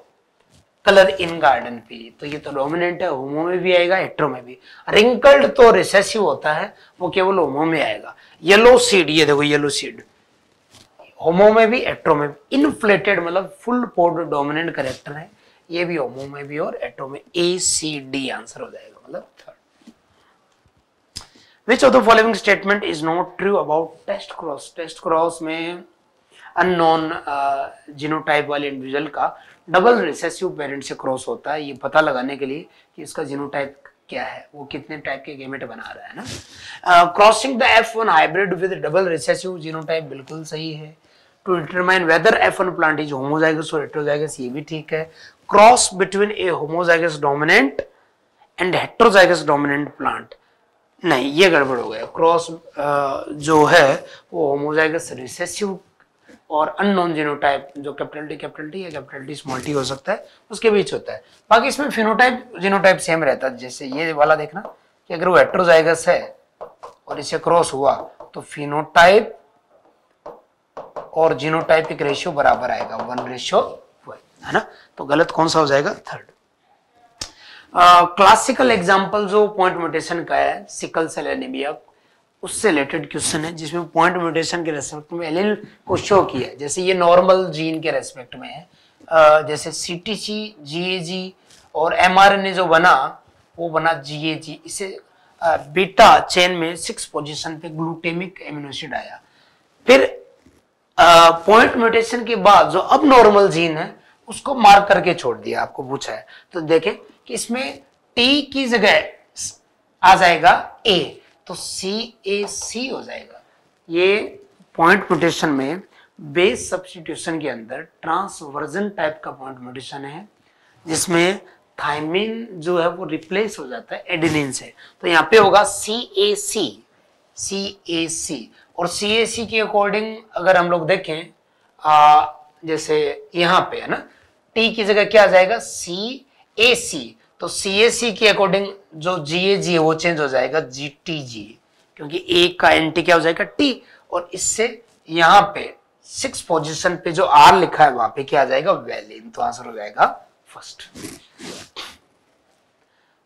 colour in garden pea, तो ये तो डोमिनेंट है, होमो में भी आएगा, हेट्रो में भी। रिंकल्ड तो रिसेसिव होता है, वो केवल होमो में आएगा। येलो सीड, ये देखो येलो सीड, होमो में भी हेट्रो में भी। इनफ्लेटेड मतलब फुल पॉड डोमिनेंट करेक्टर है, ये भी होमो में भी और हेट्रो में। ए सी डी आंसर हो जाएगा, मतलब third. Which of the following statement is not true about test cross? Test cross में अननोन जीनोटाइप वाले इंडिविजुअल का डबल रिसेसिव पेरेंट से क्रॉस होता है, ये पता लगाने के लिए कि इसका जीनोटाइप क्या है, वो कितने टाइप के गेमेट बना रहा है ना। Crossing the F1 hybrid with double recessive genotype बिल्कुल सही है। To determine whether F1 plant is homozygous और हेटेरोजाइगस, ये भी ठीक है। Cross between a homozygous dominant and heterozygous dominant plant, नहीं ये गड़बड़ हो गया। क्रॉस जो है वो होमोजाइगस रिसेसिव और अननोन जीनोटाइप जो कैपिटल टी या कैपिटल टी स्मॉल टी हो सकता है उसके बीच होता है। बाकी इसमें फिनोटाइप जीनोटाइप सेम रहता है। जैसे ये वाला देखना कि अगर वो हेटेरोजाइगस है और इसे क्रॉस हुआ तो फिनोटाइप और जीनोटाइप एक रेशियो बराबर आएगा, 1:1 है ना। तो गलत कौन सा हो जाएगा? थर्ड। क्लासिकल एग्जाम्पल जो पॉइंट म्यूटेशन का है, सिकल सेल एनीमिया, उससे रिलेटेड क्वेश्चन है जिसमें पॉइंट म्यूटेशन के रेस्पेक्ट में एलील को शो किया है। जैसे ये नॉर्मल जीन के रेस्पेक्ट में है, जैसे सीटीसी, जीएजी और एमआरएनए जो बना वो बना जीएजी, इसे बीटा चेन में 6 पोजीशन पे ग्लूटेमिक एमिनो एसिड आया। फिर पॉइंट म्यूटेशन के बाद जो अब नॉर्मल जीन है उसको मार्क करके छोड़ दिया, आपको पूछा है। तो देखें कि इसमें टी की जगह आ जाएगा ए, तो CAC हो जाएगा। ये पॉइंट म्यूटेशन में बेस सब्स्टिट्यूशन के अंदर ट्रांसवर्जन टाइप का पॉइंट म्यूटेशन है जिसमें थाइमिन जो है वो रिप्लेस हो जाता है एडेनिन से। तो यहाँ पे होगा CAC और CAC के अकॉर्डिंग अगर हम लोग देखें जैसे यहाँ पे है ना, T की जगह क्या आ जाएगा? CAC। तो CAC के अकॉर्डिंग जो GAG है वो चेंज हो जाएगा GTG, क्योंकि A का एंटी क्या हो जाएगा? T, और इससे यहाँ पे 6 पोजीशन पे जो R लिखा है वहां पे क्या आ जाएगा? वैलिन। तो आंसर हो जाएगा फर्स्ट।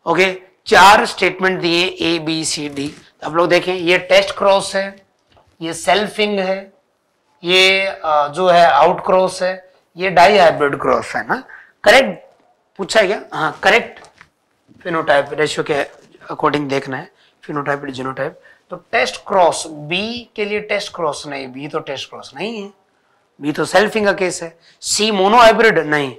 ओके, 4 स्टेटमेंट दिए A, B, C, D। तो आप लोग देखें ये टेस्ट क्रॉस है, ये सेल्फिंग है, ये जो है आउट क्रॉस है, ये डाई हाइब्रिड क्रॉस है ना। करेक्ट पूछा है क्या? हाँ, करेक्ट फिनोटाइप रेशियो के अकॉर्डिंग देखना है, फिनोटाइप जीनोटाइप। तो टेस्ट क्रॉस बी के लिए टेस्ट क्रॉस नहीं, बी तो टेस्ट क्रॉस नहीं है, बी तो सेल्फिंग का केस है। सी मोनो हाइब्रिड नहीं,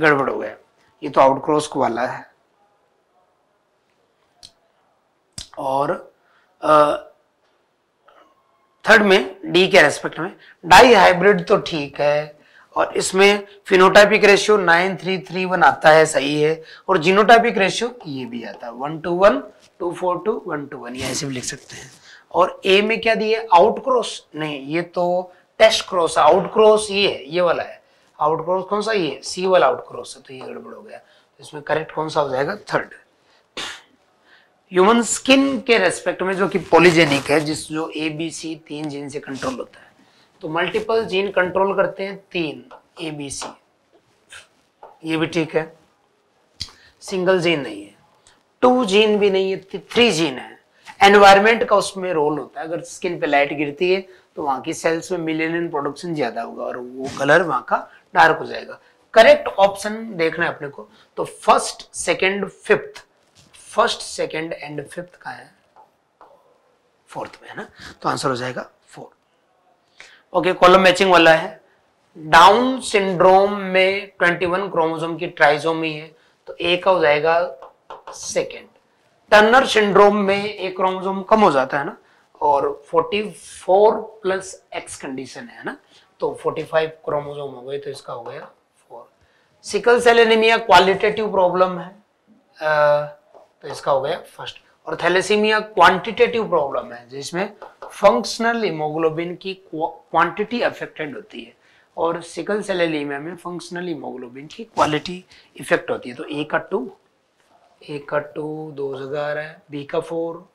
गड़बड़ हो गया, ये तो आउट क्रॉस वाला है। और थर्ड में डी के रेस्पेक्ट में डाई हाइब्रिड तो ठीक है, और इसमें फिनोटाइपिक रेशियो 9:3:1 आता है, सही है, और जीनोटाइपिक रेशियो ये भी आता है 1:1, 2:4:1:1, ये ऐसे भी लिख सकते हैं। और ए में क्या दिया? आउट क्रॉस नहीं, ये तो टेस्ट क्रॉस। आउट क्रॉस ये है, ये वाला है। आउट क्रॉस कौन सा? ये सी वाला आउट क्रॉस है, तो ये गड़बड़ हो गया। इसमें करेक्ट कौन सा हो जाएगा? थर्ड। ह्यूमन स्किन के रेस्पेक्ट में जो कि पॉलीजेनिक है, जिस जो ABC 3 जीन से कंट्रोल होता है, तो मल्टीपल जीन कंट्रोल करते हैं 3 ABC, ये भी ठीक है। सिंगल जीन नहीं है, 2 जीन भी नहीं है, 3 जीन है। एनवायरमेंट का उसमें रोल होता है, अगर स्किन पे लाइट गिरती है तो वहां की सेल्स में मेलेनिन प्रोडक्शन ज्यादा होगा और वो कलर वहां का डार्क हो जाएगा। करेक्ट ऑप्शन देखना है अपने को। तो फर्स्ट सेकेंड एंड फिफ्थ का है फोर्थ में है ना, तो आंसर हो जाएगा फोर्थ। ओके, कॉलम मैचिंग वाला है। डाउन सिंड्रोम में 21 क्रोमोसोम की ट्राइसोमी है, तो ए का हो जाएगा सेकंड। टर्नर सिंड्रोम में एक क्रोमोसोम कम हो जाता है ना, और 44+X कंडीशन है ना, तो 45 क्रोमोसोम हो गए, तो इसका हो गया 4। Sickle cell anaemia qualitative problem है, तो इसका हो गया फर्स्ट। और थैलेसीमिया क्वांटिटेटिव प्रॉब्लम है जिसमें फंक्शनल हीमोग्लोबिन की क्वांटिटी अफेक्टेड होती है, और सिकल सेल एनीमिया में फंक्शनल हीमोग्लोबिन की क्वालिटी इफेक्ट होती है। तो ए का टू दो जगह आ रहा है, बी का फोर,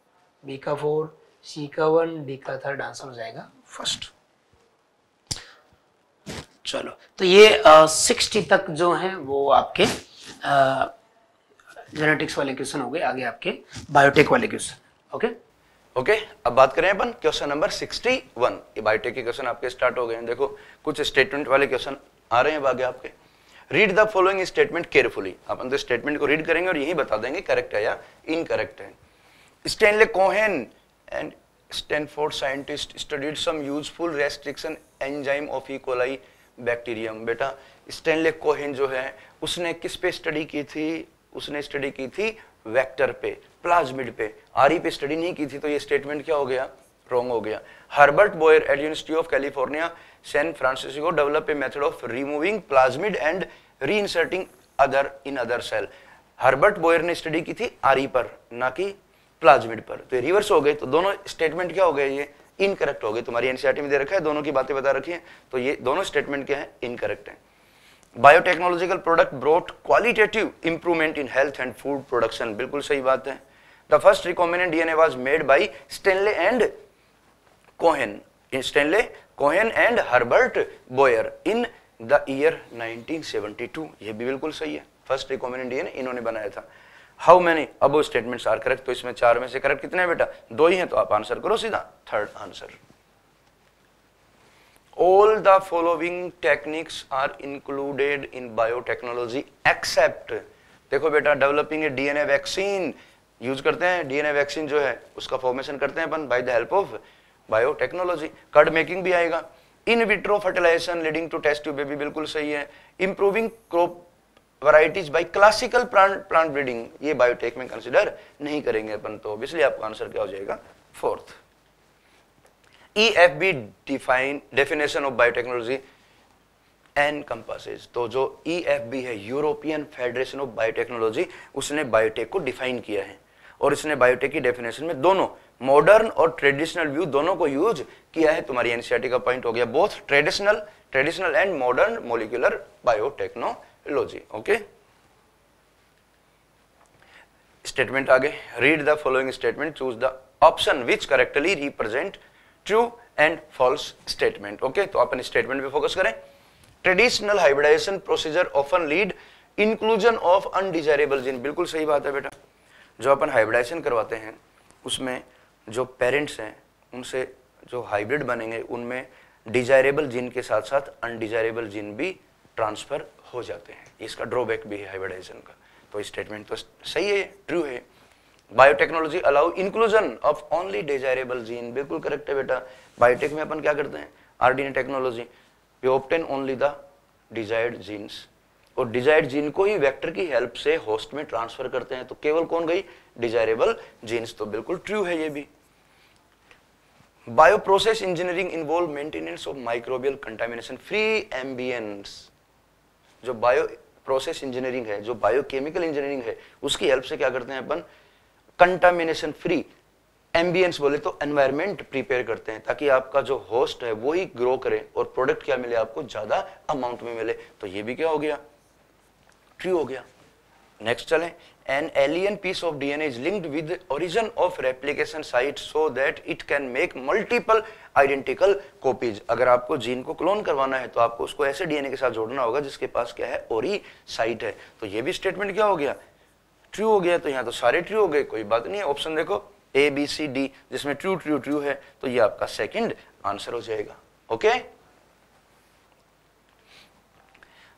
सी का 1, डी का 3 आंसर हो जाएगा फर्स्ट। चलो तो ये 60 तक जो है वो आपके जेनेटिक्स वाले क्वेश्चन हो गए। आगे आपके बायोटेक वाले क्वेश्चन। ओके, अब बात करें अपन क्वेश्चन नंबर 61। ये बायोटेक के क्वेश्चन आपके स्टार्ट हो गए हैं। देखो कुछ स्टेटमेंट वाले क्वेश्चन आ रहे हैं आगे आपके। Read the following statement carefully. अपन तो स्टेटमेंट को रीड करेंगे और यही बता देंगे करेक्ट है या इनकरेक्ट है। Stanley Cohen and Stanford scientist studied some useful restriction enzyme of E coli bacterium. बेटा स्टेनले कोहेन जो है उसने किस पे स्टडी की थी? उसने स्टडी की थी वेक्टर पे, प्लाज्मिड पे, आरई पे स्टडी नहीं की थी। तो ये स्टेटमेंट क्या हो गया? रॉन्ग हो गया। Herbert Boyer at University of California San Francisco develop a method of removing plasmid and reinserting other in other cell. Herbert Boyer ने स्टडी की थी आरई पर, ना कि प्लाज्मिड पर। तो ये रिवर्स हो गए। तो दोनों स्टेटमेंट क्या हो गए? ये इनकरेक्ट हो गए। तुम्हारी एनसीईआरटी में दे रखा है, दोनों की बातें बता रखी है। तो ये दोनों स्टेटमेंट क्या है? इनकरेक्ट है। Biotechnological product brought qualitative improvement in health and food production, बिल्कुल सही बात है। The first recombinant DNA was made by Stanley and Cohen, and Herbert Boyer in the year 1972। ये भी बिल्कुल सही है। फर्स्ट रिकॉम्बिनेंट डीएनए इन्होंने बनाया था। How many above statements are correct? तो इसमें 4 में से करेक्ट कितने हैं बेटा? 2 ही हैं। तो आप आंसर करो सीधा third answer. All the following techniques are included in biotechnology except, देखो बेटा developing a DNA vaccine use करते हैं। DNA vaccine जो है उसका फॉर्मेशन करते हैं अपन by the help of biotechnology। curd making भी आएगा। in vitro fertilization leading to test tube baby, बिल्कुल सही है। improving crop varieties by classical plant breeding, ये biotech में कंसिडर नहीं करेंगे अपन। तो इसलिए आपका आंसर क्या हो जाएगा? Fourth. EFB definition of biotechnology encompasses, तो जो EFB है यूरोपियन फेडरेशन ऑफ बायोटेक्नोलॉजी, उसने बायोटेक को डिफाइन किया है। और इसने बायोटेक की डेफिनेशन में दोनों मॉडर्न और ट्रेडिशनल व्यू दोनों को यूज किया है। तुम्हारी एनसीईआरटी का पॉइंट हो गया both traditional and modern molecular biotechnology. Okay, statement आगे। Read the following statement, choose the option which correctly represent true and false statement. Okay, तो अपन स्टेटमेंट पे फोकस करें। Traditional hybridisation procedure often lead inclusion of undesirable gene, बिल्कुल सही बात है बेटा। जो अपन हाइब्रिडाइजेशन करवाते हैं उसमें जो पेरेंट्स हैं उनसे जो हाइब्रिड बनेंगे उनमें डिजायरेबल जीन के साथ साथ अनडिजायरेबल जीन भी ट्रांसफर हो जाते हैं। इसका ड्रॉबैक भी है हाइब्रिडाइजेशन का। तो स्टेटमेंट तो सही है, ट्रू है। Biotechnology allow inclusion of only desirable gene, बिल्कुल करेक्ट है बेटा। बायोटेक में अपन क्या करते हैं? RDNA technology, we obtain only the desired genes, और डिजायर्ड जीन को ही वेक्टर की हेल्प से होस्ट में ट्रांसफर करते हैं। तो केवल कौन गई? Desirable genes. तो बिल्कुल ट्रू है ये भी। Bio process engineering involve maintenance of microbial contamination free ambience. जो बायो प्रोसेस इंजीनियरिंग है, जो बायोकेमिकल इंजीनियरिंग है, उसकी हेल्प से क्या करते हैं अपन? कंटामिनेशन फ्री एम्बियंस, बोले तो एनवायरमेंट प्रिपेयर करते हैं ताकि आपका जो होस्ट है वो ही ग्रो करे और प्रोडक्ट क्या मिले आपको? ज्यादा अमाउंट में मिले। तो ये भी क्या हो गया? ट्रू हो गया। नेक्स्ट चलें। An alien piece of DNA is linked with origin of replication site so that it can make multiple identical copies. अगर आपको जीन को क्लोन करवाना है तो आपको उसको ऐसे डीएनए के साथ जोड़ना होगा जिसके पास क्या है? ओरी साइट है। तो ये भी स्टेटमेंट क्या हो गया? ट्रू हो गया। तो यहाँ तो सारे ट्रू हो गए, कोई बात नहीं है। ऑप्शन देखो ए बी सी डी जिसमें ट्रू ट्रू ट्रू है। तो ये आपका सेकंड आंसर हो जाएगा। Okay,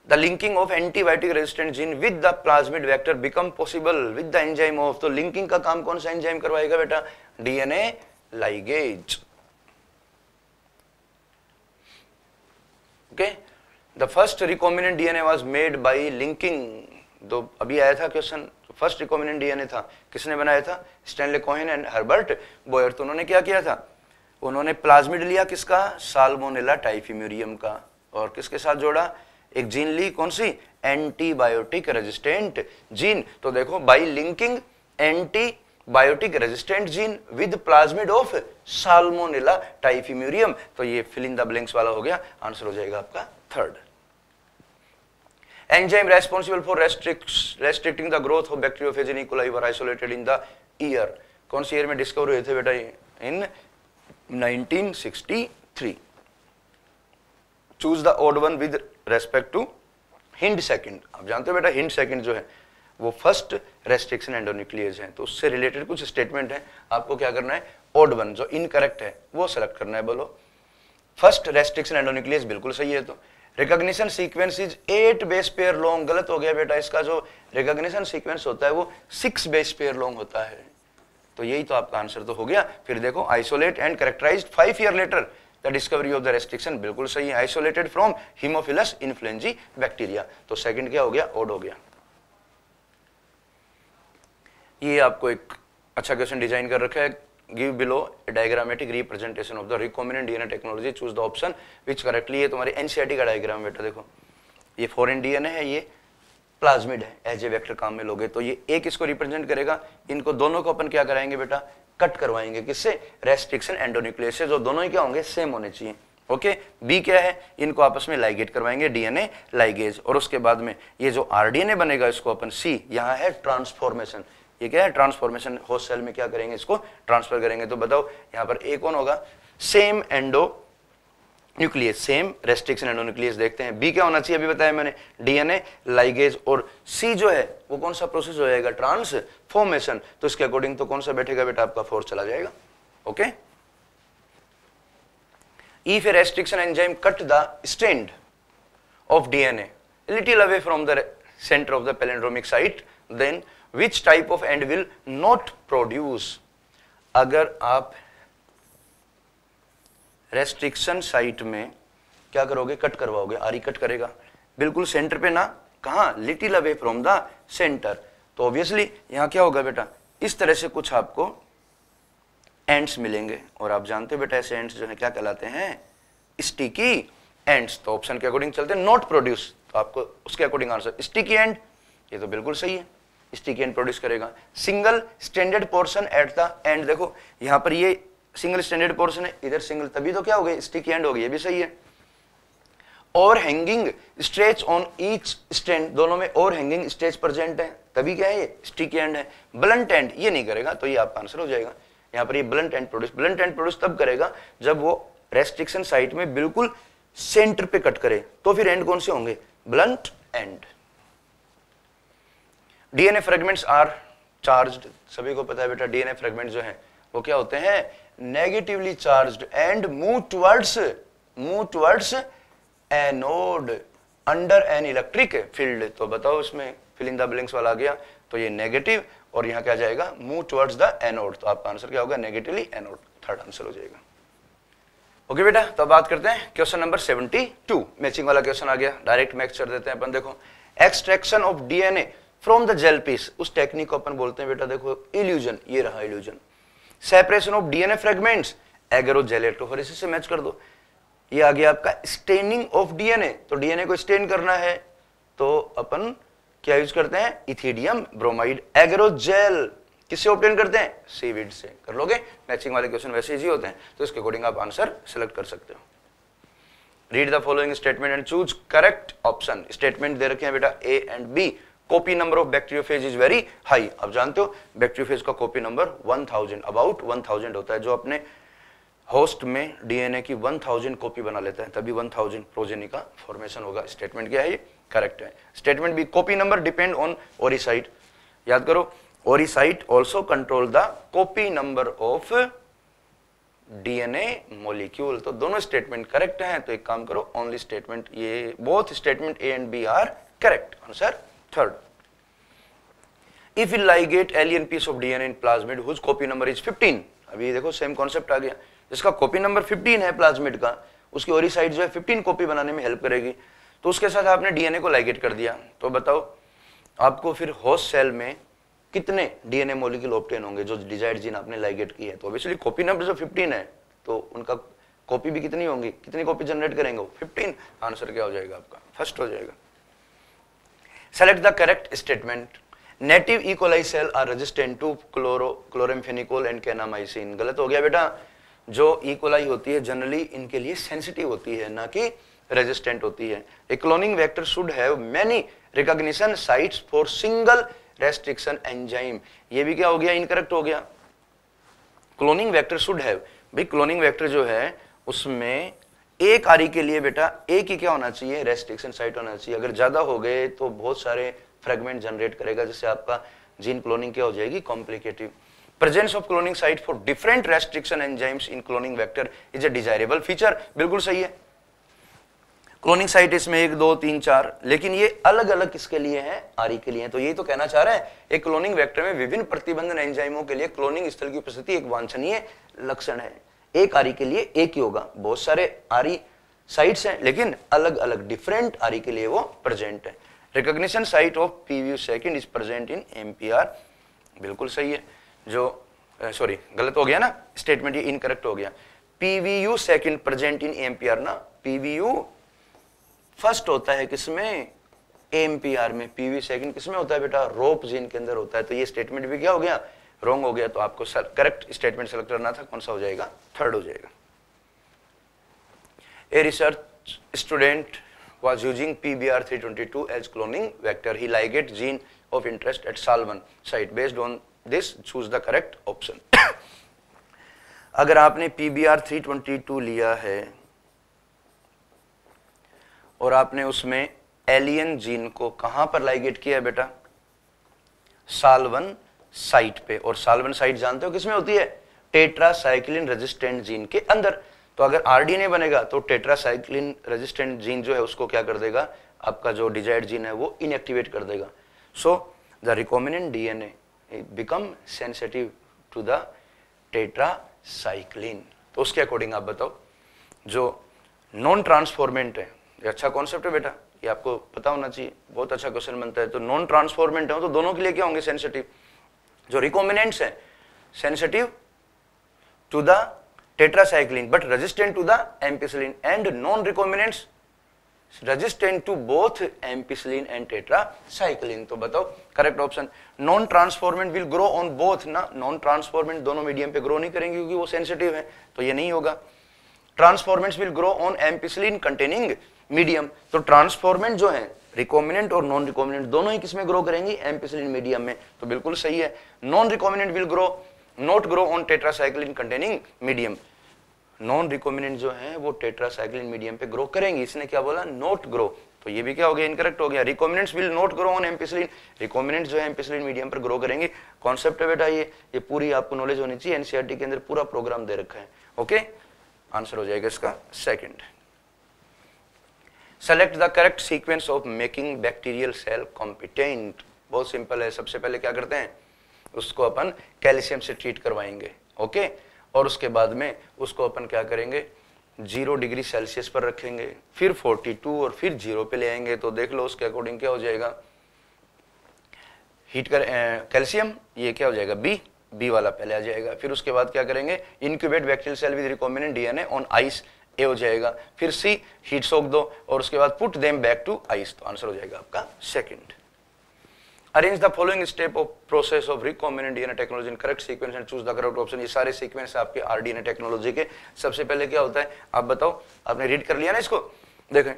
the linking of antibiotic resistant gene with the plasmid vector become possible with the enzyme of. तो लिंकिंग का काम कौन सा एंजाइम करवाएगा बेटा? DNA ligase. Okay, the first recombinant DNA was made by linking. तो अभी आया था क्वेश्चन, फर्स्ट रिकॉम्बिनेंट डीएनए था, किसने बनाया था? Stanley Cohen and Herbert Boyer. तो उन्होंने क्या किया था? उन्होंने प्लाज्मिड लिया, किसका? साल्मोनेला टाइफिम्यूरियम का, और किसके साथ जोड़ा? एक जीन ली, कौन सी? Antibiotic resistant gene. तो देखो by linking antibiotic resistant gene with plasmid of Salmonella typhimurium, तो ये फिल इन द ब्लैंक्स वाला हो गया, आंसर हो जाएगा आपका third. Enzyme responsible for restricting the growth of bacteriophage in E coli were isolated in the year, कौन से ईयर में डिस्कवर हुए थे बेटा in 1963। Choose the odd one with respect to Hind second. आप जानते हो बेटा हिंड सेकंड जो है वो फर्स्ट रेस्ट्रिक्शन एंडोन्यूक्लियज है, तो उससे रिलेटेड कुछ स्टेटमेंट है, आपको क्या करना है ऑड वन जो इनकरेक्ट है वो सेलेक्ट करना है। बोलो फर्स्ट रेस्ट्रिक्शन एंडोन्यूक्लियज बिल्कुल सही है। तो recognition sequence is 8 base pair long, गलत हो गया बेटा, इसका जो रिकॉग्निशन सीक्वेंस होता है वो 6 बेस पेयर लॉन्ग होता है। तो यही तो आपका आंसर तो हो गया। फिर देखो isolate and characterized 5 year later the discovery of the restriction, बिल्कुल सही है, isolated from Haemophilus influenzae bacteria. तो सेकंड क्या हो गया ऑड हो गया। ये आपको एक अच्छा क्वेश्चन डिजाइन कर रखा है, give below a diagrammatic representation of the recombinant DNA technology, choose the option which correctly। ये तुम्हारे एनसीईआरटी का डायग्राम बेटा, देखो ये फॉरेन डीएनए है, ये प्लाज्मिड है, एज ए वेक्टर काम में लोगे तो ये एक इसको रिप्रेजेंट करेगा, इनको दोनों को अपन क्या कराएंगे बेटा कट करवाएंगे, किससे रेस्ट्रिक्शन एंडोन्यूक्लियस से, जो दोनों ही क्या होंगे सेम होने चाहिए। ओके बी क्या है, इनको आपस में लाइगेट करवाएंगे डीएनए लाइगेज, और उसके बाद में ये जो आरडीएनए बनेगा इसको अपन सी, यहाँ है ट्रांसफॉर्मेशन, ये क्या है ट्रांसफॉर्मेशन, होस्ट सेल में क्या करेंगे इसको ट्रांसफर करेंगे। तो बताओ यहाँ पर ए कौन होगा same endonuclease, same restriction endonuclease देखते हैं। बी क्या होना चाहिए अभी बताया मैंने डीएनए लाइगेज, और सी जो है वो कौन सा प्रोसेस हो जाएगा ट्रांसफॉर्मेशन। तो इसके अकॉर्डिंग तो कौन सा बैठेगा बेटा आपका फोर चला जाएगा। Okay if a restriction enzyme cut the strand of DNA little away from the centre of the palindromic site then Which type of end will not produce? अगर आप रेस्ट्रिक्शन साइट में क्या करोगे कट करवाओगे, आरी कट करेगा बिल्कुल सेंटर पे ना, कहाँ little away from the centre, तो ऑब्वियसली यहाँ क्या होगा बेटा इस तरह से कुछ आपको एंड्स मिलेंगे, और आप जानते हो बेटा ऐसे एंड्स जो है क्या कहलाते हैं स्टिकी एंड्स। तो ऑप्शन के अकॉर्डिंग चलते हैं नॉट प्रोड्यूस, तो आपको उसके अकॉर्डिंग आंसर स्टिकी एंड, ये तो बिल्कुल सही है स्टिकी एंड प्रोड्यूस करेगा। Single standard portion at the end, देखो यहाँ पर ये सिंगल स्टैंडर्ड पोर्शन है, इधर सिंगल, तभी तो क्या हो गई स्टिकी एंड हो गई, ये भी सही है। Overhanging stretch on each stand, दोनों में ओवर हैंगिंग स्ट्रेच प्रेजेंट है, तभी क्या है ये स्टिकी एंड है। ब्लंट एंड ये नहीं करेगा, तो ये आपका आंसर हो जाएगा। यहाँ पर ये blunt end produce, blunt end produce तब करेगा जब वो रेस्ट्रिक्शन साइट में बिल्कुल सेंटर पे कट करे, तो फिर एंड कौन से होंगे blunt end. DNA fragments are charged, सभी को पता है बेटा डीएनए फ्रेगमेंट जो है वो क्या होते हैं negatively charged and move towards anode under an electric field. तो बताओ इसमें फिल इन द ब्लैंक्स वाला आ गया, तो ये नेगेटिव और यहाँ क्या जाएगा मूव टुवर्ड्स द एनोड, तो आपका आंसर क्या होगा नेगेटिवली एनोड, थर्ड आंसर हो जाएगा। ओके बेटा तो बात करते हैं क्वेश्चन नंबर 72, मैचिंग वाला क्वेश्चन आ गया, डायरेक्ट मैच कर देते हैं अपन। देखो extraction of DNA from the gel piece, उस टेक्निक को अपन बोलते हैं बेटा देखो इल्यूजन, ये रहा elution. Separation of DNA fragments agarose gel electrophoresis से मैच कर दो। ये आ गया आपका स्टेनिंग ऑफ डीएनए, तो डीएनए को स्टेन करना है तो अपन क्या यूज करते हैं इथिडियम ब्रोमाइड। एगेरोजेल किससे ऑब्टेन करते हैं सीविड से, कर लोगे, मैचिंग वाले क्वेश्चन वैसे ही होते हैं, तो इसके अकॉर्डिंग आप आंसर सेलेक्ट कर सकते हो। Read the following statement and choose correct option, statement दे रखे हैं बेटा A and B. Copy number of bacteriophage is very high, आप जानते हो बैक्टीरियोफेज का कॉपी नंबर 1000 अबाउट 1000 होता है, जो अपने होस्ट में डीएनए की 1000 कॉपी बना लेता है तभी 1000 प्रोजेनी का फॉर्मेशन होगा। स्टेटमेंट क्या है ये करेक्ट है। Statement B copy number depend on ori site, याद करो ori site also control the copy number of DNA molecule, तो दोनों स्टेटमेंट करेक्ट है, तो एक काम करो ओनली स्टेटमेंट ये both statement A and B are correct, answer third. If you ligate alien piece of DNA in plasmid whose copy number is 15, अभी देखो सेम कॉन्सेप्ट आ गया, जिसका कॉपी नंबर 15 है प्लाज्मिड का, उसकी ओरिसाइट जो है 15 कॉपी बनाने में हेल्प करेगी, तो उसके साथ आपने डीएनए को लाइगेट कर दिया, तो बताओ आपको फिर होस्ट सेल में कितने डीएनए मॉलिक्यूल ऑब्टेन होंगे जो डिजायर्ड जीन आपने लाइगेट की है। तो ऑब्वियसली कॉपी नंबर जो 15 है तो उनका कॉपी भी कितनी होंगी, कितनी कॉपी जनरेट करेंगे वो 15, आंसर क्या हो जाएगा आपका फर्स्ट हो जाएगा। Select the correct statement. Native E. coli cell are resistant to chloramphenicol and kanamycin. गलत हो गया बेटा, जो E. coli होती है जनरली इनके लिए सेंसिटिव होती है, ना कि रेजिस्टेंट होती है. A cloning vector should have many recognition sites for single restriction enzyme. ये भी क्या हो गया, इनकरेक्ट हो गया. क्लोनिंग वेक्टर शुड हैव, भाई क्लोनिंग वेक्टर जो है उसमें एक आरी के लिए बेटा एक ही क्या होना चाहिए, रेस्ट्रिक्शन साइट होना चाहिए. अगर ज्यादा हो गए तो बहुत सारे फ्रेगमेंट जनरेट करेगा, जिससे आपका जीन क्लोनिंग क्या हो जाएगी, कॉम्प्लिकेटिव. Presence of cloning site for different restriction enzymes in cloning vector is a desirable feature. बिल्कुल सही है, क्लोनिंग साइट इसमें 1, 2, 3, 4, लेकिन ये अलग अलग किसके लिए है, आरी के लिए है. तो यही तो कहना चाह रहे हैं, एक क्लोनिंग वेक्टर में विभिन्न प्रतिबंधन एंजाइमों के लिए क्लोनिंग स्थल की उपस्थिति एक वांछनीय लक्षण है. एक आरी के लिए एक ही होगा, बहुत सारे आरी साइट्स हैं लेकिन अलग अलग डिफरेंट आरी के लिए वो प्रेजेंट है. Recognition site of PV second is present in MPR. बिल्कुल सही है, जो सॉरी गलत हो गया ना स्टेटमेंट, ये इनकरेक्ट हो गया. PVU second present in MPR ना, पीवीयू फर्स्ट होता है किसमें, एमपीआर में. पीवी सेकंड किसमें होता है बेटा, रोप जीन के अंदर होता है. तो ये स्टेटमेंट भी क्या हो गया, रॉन्ग हो गया. तो आपको करेक्ट स्टेटमेंट सेलेक्ट करना था, कौन सा हो जाएगा, थर्ड हो जाएगा. A research student was using pBR 322 as cloning vector. He ligate gene of interest at Sal 1 site. Based on this choose the correct option. अगर आपने pBR 322 लिया है और आपने उसमें एलियन जीन को कहां पर लाइगेट किया है बेटा, साल 1 साइट पे. और साल 1 साइट जानते हो किसमें होती है, टेट्रासाइक्लिन रेजिस्टेंट जीन के अंदर. तो अगर आरडीएनए बनेगा तो टेट्रासाइक्लिन रेजिस्टेंट जीन जो है उसको क्या कर देगा, आपका जो डिजायर्ड जीन है वो इनएक्टिवेट कर देगा. So the recombinant DNA become sensitive to the tetracycline. तो उसके अकॉर्डिंग आप बताओ जो नॉन ट्रांसफॉर्मेंट है, ये अच्छा कॉन्सेप्ट है बेटा, ये आपको पता होना चाहिए, बहुत अच्छा क्वेश्चन बनता है. तो नॉन ट्रांसफॉर्मेंट है तो दोनों के लिए क्या होंगे, सेंसिटिव. जो रिकॉम्बिनेंट्स हैं sensitive to the tetracycline but resistant to the ampicillin, and non recombinants resistant to both ampicillin and tetracycline. तो बताओ correct option. Non transformant will grow on both ना, नॉन ट्रांसफॉर्मेंट दोनों मीडियम पे ग्रो नहीं करेंगे क्योंकि वो सेंसिटिव है, तो ये नहीं होगा. Transformants will grow on ampicillin containing medium. तो ट्रांसफॉर्मेंट जो है रिकॉम्बिनेंट और नॉन रिकॉम्बिनेंट दोनों ही किसमें ग्रो करेंगी, एम्पिसिलिन मीडियम में. तो बिल्कुल सही है, non recombinant will grow not grow on tetracycline containing medium. Non recombinant जो है वो टेट्रासाइक्लिन मीडियम पे ग्रो करेंगी, इसने क्या बोला, नॉट ग्रो. तो ये भी क्या हो गया, इनकरेक्ट हो गया. Recombinants will not grow on ampicillin, recombinants जो है एम्पिसिलिन मीडियम पर ग्रो करेंगे. कॉन्सेप्ट है बेटा ये पूरी आपको नॉलेज होनी चाहिए, एनसीईआरटी के अंदर पूरा प्रोग्राम दे रखा है. ओके, आंसर हो जाएगा इसका second. Select the correct sequence of making bacterial cell competent. बहुत सिंपल है, सबसे पहले क्या करते हैं, उसको अपन कैल्शियम से ट्रीट करवाएंगे. ओके, और उसके बाद में उसको अपन क्या करेंगे, 0 डिग्री सेल्सियस पर रखेंगे, फिर 42 और फिर 0 पे ले आएंगे. तो देख लो उसके अकॉर्डिंग क्या हो जाएगा, हीट कर कैल्शियम, ये क्या हो जाएगा, बी वाला पहले आ जाएगा. फिर उसके बाद क्या करेंगे, incubate bacterial cell with recombinant DNA on ice, A हो जाएगा. फिर सी, हीट सोक दो, और उसके बाद put them back to ice. तो आंसर हो जाएगा आपका second. Arrange the following step of process of recombinant DNA technology in correct sequence and choose the correct option. ये सारे सीक्वेंस आपके आरडीएनए टेक्नोलॉजी के. सबसे पहले क्या होता है, आप बताओ, आपने रीड कर लिया ना इसको, देखें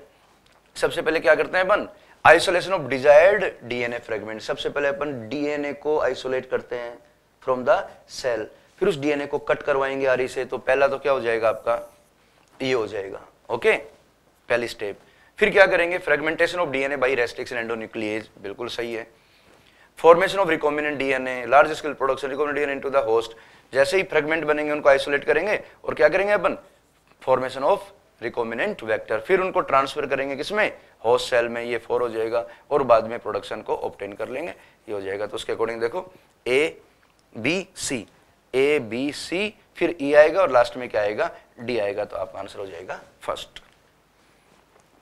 सबसे पहले क्या करते हैं अपन, isolation of desired DNA fragment. सबसे पहले अपन डीएनए को आइसोलेट करते हैं फ्रॉम द सेल, फिर उस डीएनए को कट करवाएंगे आरी से. तो पहला तो क्या हो जाएगा आपका, ये हो जाएगा. ओके, पहली स्टेप. फिर क्या करेंगे, fragmentation of DNA by restriction endonuclease. बिल्कुल सही है. Formation of recombinant DNA, large scale production recombinant DNA into the host. जैसे ही फ्रेगमेंट बनेंगे उनको आइसोलेट करेंगे और क्या करेंगे अपन, फॉर्मेशन ऑफ रिकॉम्बिनेंट वेक्टर. फिर उनको ट्रांसफर करेंगे किसमें, होस्ट सेल में. ये 4 हो जाएगा और बाद में प्रोडक्शन को ऑब्टेन कर लेंगे, ये हो जाएगा. तो उसके अकॉर्डिंग देखो A B C, फिर E आएगा और लास्ट में क्या आएगा, D आएगा. तो आपका आंसर हो जाएगा फर्स्ट.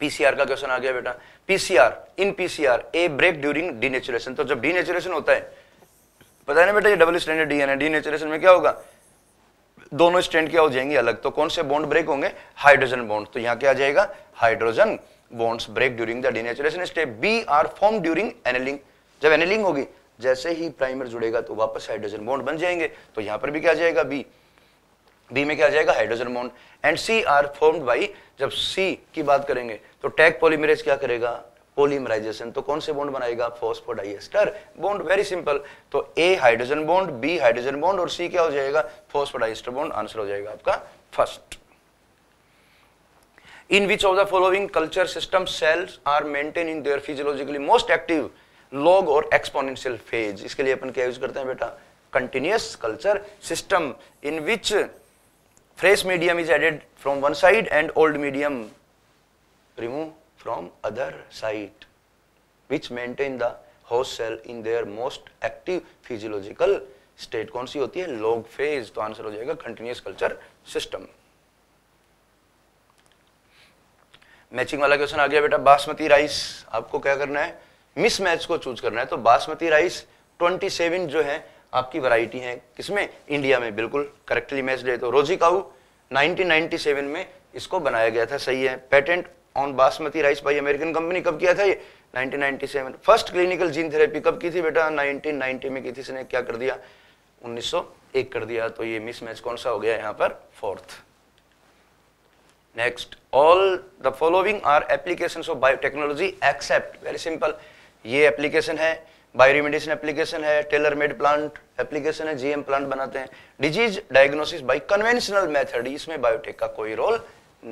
PCR का क्वेश्चन आ गया बेटा. In PCR A break during denaturation. तो जब डीनेचुरेशन होता है, पता है ना बेटा, ये डबल स्ट्रैंडेड डीएनए, डीनेचुरेशन में क्या होगा, दोनों स्ट्रैंड क्या हो जाएंगे अलग. तो कौन से बॉन्ड ब्रेक होंगे, हाइड्रोजन बॉन्ड. तो यहाँ क्या आ जाएगा, hydrogen bonds break during the denaturation step. B are formed during annealing. जब एनेलिंग होगी जैसे ही प्राइमर जुड़ेगा तो वापस हाइड्रोजन बॉन्ड बन जाएंगे, तो यहाँ पर भी क्या जाएगा बी, बी में क्या जाएगा hydrogen bond. And C are formed by, जब सी की बात करेंगे तो टैग पॉलीमरेज क्या करेगा पॉलीमराइजेशन, तो कौन से बॉन्ड बनाएगा फॉस्फोडाइएस्टर बॉन्ड. Very simple. तो A hydrogen bond, B hydrogen bond और सी क्या हो जाएगा फॉस्फोडाइएस्टर बॉन्ड. आंसर हो जाएगा आपका first. In which of the following culture system cells are maintain in their physiologically most active log और एक्सपोनेंशियल फेज. इसके लिए अपन क्या यूज करते हैं बेटा continuous culture system in which fresh medium is added from one side and old medium remove from other side, which maintain the host cell in their most active physiological state. कौन सी होती है log phase. तो आंसर हो जाएगा continuous culture system. मैचिंग वाला क्वेश्चन आ गया बेटा बासमती राइस. आपको क्या करना है मिसमैच को चूज करना है. तो बासमती राइस 27 जो है आपकी वैरायटी है किसमें इंडिया में, बिल्कुल करेक्टली मैच दे. तो रोजी काऊ 1997 में इसको बनाया गया था, सही है. Patent on basmati rice by American company कब किया था ये 1997. फर्स्ट क्लिनिकल जीन थेरेपी कब की थी बेटा 1990 में की थी. इसने क्या कर दिया 1901 कर दिया. तो ये मिसमैच कौन सा हो गया यहाँ पर fourth. Next all the following are applications of biotechnology except. Very simple. ये एप्लीकेशन है बायोरेमेडिसिन एप्लीकेशन है, टेलर मेड प्लांट एप्लीकेशन है, जीएम प्लांट बनाते हैं, disease diagnosis by conventional method. इसमें बायोटेक का कोई रोल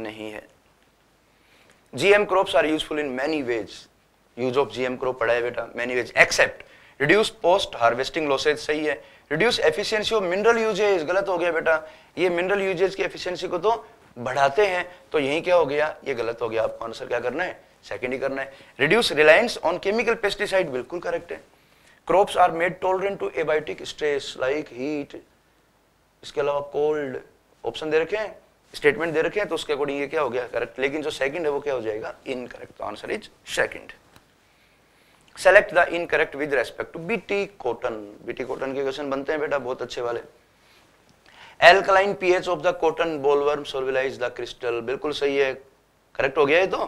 नहीं है. GM crops are useful in many ways. Use of GM crop पढ़ा है बेटा many ways except reduce post harvesting losses, सही है. Reduce efficiency of mineral usage, गलत हो गया बेटा. ये mineral usage की efficiency को तो बढ़ाते हैं, तो यही क्या हो गया ये गलत हो गया. आपको आंसर क्या करना है सेकेंड ही करना है. Reduce reliance on chemical pesticide बिल्कुल करेक्ट है. Crops are made tolerant to abiotic stress like heat, इसके अलावा cold. ऑप्शन दे रखे हैं स्टेटमेंट दे रखे हैं तो उसके अकॉर्डिंग ये क्या हो गया करेक्ट, लेकिन जो सेकंड है वो क्या हो जाएगा इनकरेक्ट. तो answer is second. Select the incorrect with respect to BT cotton. BT cotton के क्वेश्चन बनते हैं बेटा बहुत अच्छे वाले. Alkaline pH of the cotton bollworm solubilise the crystal, बिल्कुल सही है करेक्ट हो गया ये तो,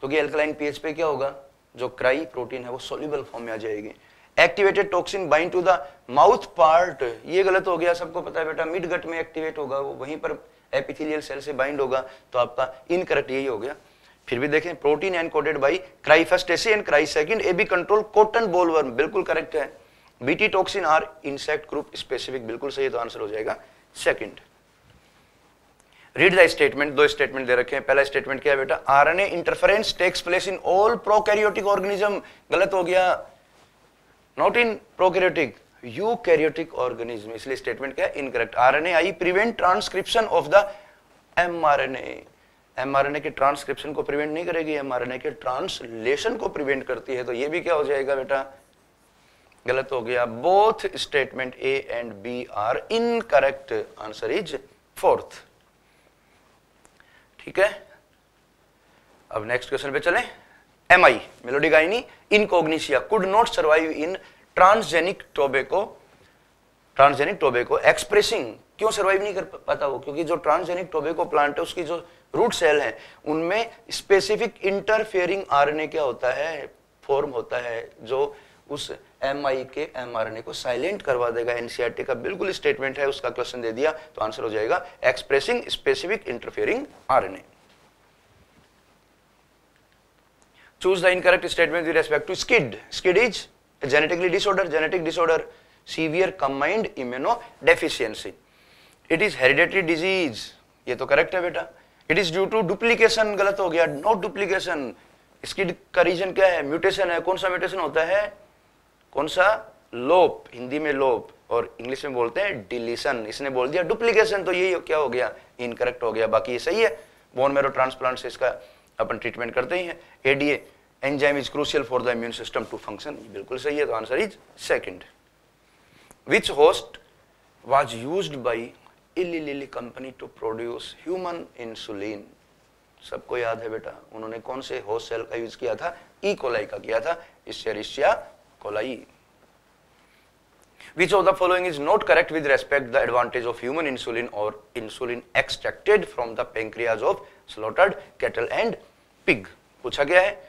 क्योंकि एल्कलाइन पीएच पे क्या होगा जो क्राई प्रोटीन है वो सोल्यूबल फॉर्म में आ जाएगी. Activated toxin bind to the mouth part, ये गलत हो गया सबको पता है बेटा मिड गट में एक्टिवेट होगा वो, वहीं पर एपिथेलियल सेल से बाइंड होगा, तो आपका इनकरेक्ट यही हो गया. फिर भी देखें protein encoded by cry first AC and cry second AB control cotton bollworm, बिल्कुल करेक्ट है. BT toxin are insect group specific, बिल्कुल सही है. तो आंसर हो जाएगा सेकंड. Read the statement. दो स्टेटमेंट दे रखे हैं. पहला स्टेटमेंट क्या है बेटा RNA interference takes place in all prokaryotic organism, गलत हो गया not in prokaryotic eukaryotic organism, इसलिए स्टेटमेंट क्या है incorrect. RNA I prevent transcription of the mRNA, mRNA के ट्रांसक्रिप्शन को प्रिवेंट नहीं करेगी, एमआरएनए के ट्रांसलेशन को प्रिवेंट करती है, तो ये भी क्या हो जाएगा बेटा गलत हो गया. Both statement A and B are incorrect. Answer is fourth. ठीक है अब नेक्स्ट क्वेश्चन पे चलें. MI meloidogyne incognita could not survive in transgenic tobacco expressing, क्यों सर्वाइव नहीं कर पाता वो, क्योंकि जो ट्रांसजेनिक टोबैको प्लांट है उसकी जो रूट सेल है उनमें स्पेसिफिक इंटरफेयरिंग आरएनए क्या होता है फॉर्म होता है जो उस एमआई के एमआरएनए को साइलेंट करवा देगा. एनसीईआरटी का बिल्कुल स्टेटमेंट है उसका क्वेश्चन दे दिया, तो आंसर हो जाएगा expressing specific interfering RNA. Choose the incorrect statement with respect to SCID. SCID is genetically disorder, genetic disorder, severe combined immunodeficiency. It is hereditary disease. ये तो correct है बेटा. It is due to duplication, गलत हो गया. Not duplication. इसकी का रीजन क्या है म्यूटेशन है. कौन सा म्यूटेशन होता है कौन सा लोप, हिंदी में लोप और इंग्लिश में बोलते हैं डिलीशन, इसने बोल दिया डुप्लीकेशन, तो ये क्या हो गया इनकरेक्ट हो गया. बाकी ये सही है बोन मेरो ट्रांसप्लांट से इसका अपन ट्रीटमेंट करते ही है. ADA Enzyme is crucial for the immune system to function. बिल्कुल सही है तो answer is second. Which host was used by Eli Lilly company to produce human insulin? सबको याद है बेटा उन्होंने कौन से होस्ट सेल का यूज किया था E. coli का किया था Escherichia coli. Which of the following is not correct with respect the advantage of human insulin or insulin extracted from the pancreas of slaughtered cattle and pig? पूछा गया है।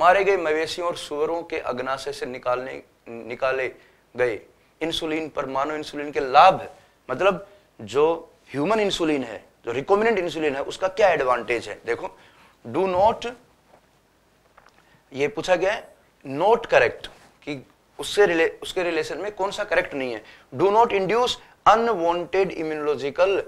मारे गए मवेशियों और सूअरों के अग्नाशय से निकाले गए इंसुलिन पर मानव इंसुलिन के लाभ, मतलब जो ह्यूमन इंसुलिन है, जो रिकॉम्बिनेंट इंसुलिन है, उसका क्या एडवांटेज है। देखो डू नॉट, ये पूछा गया है नॉट करेक्ट कि उससे उसके रिलेशन में कौन सा करेक्ट नहीं है। Do not induce unwanted immunological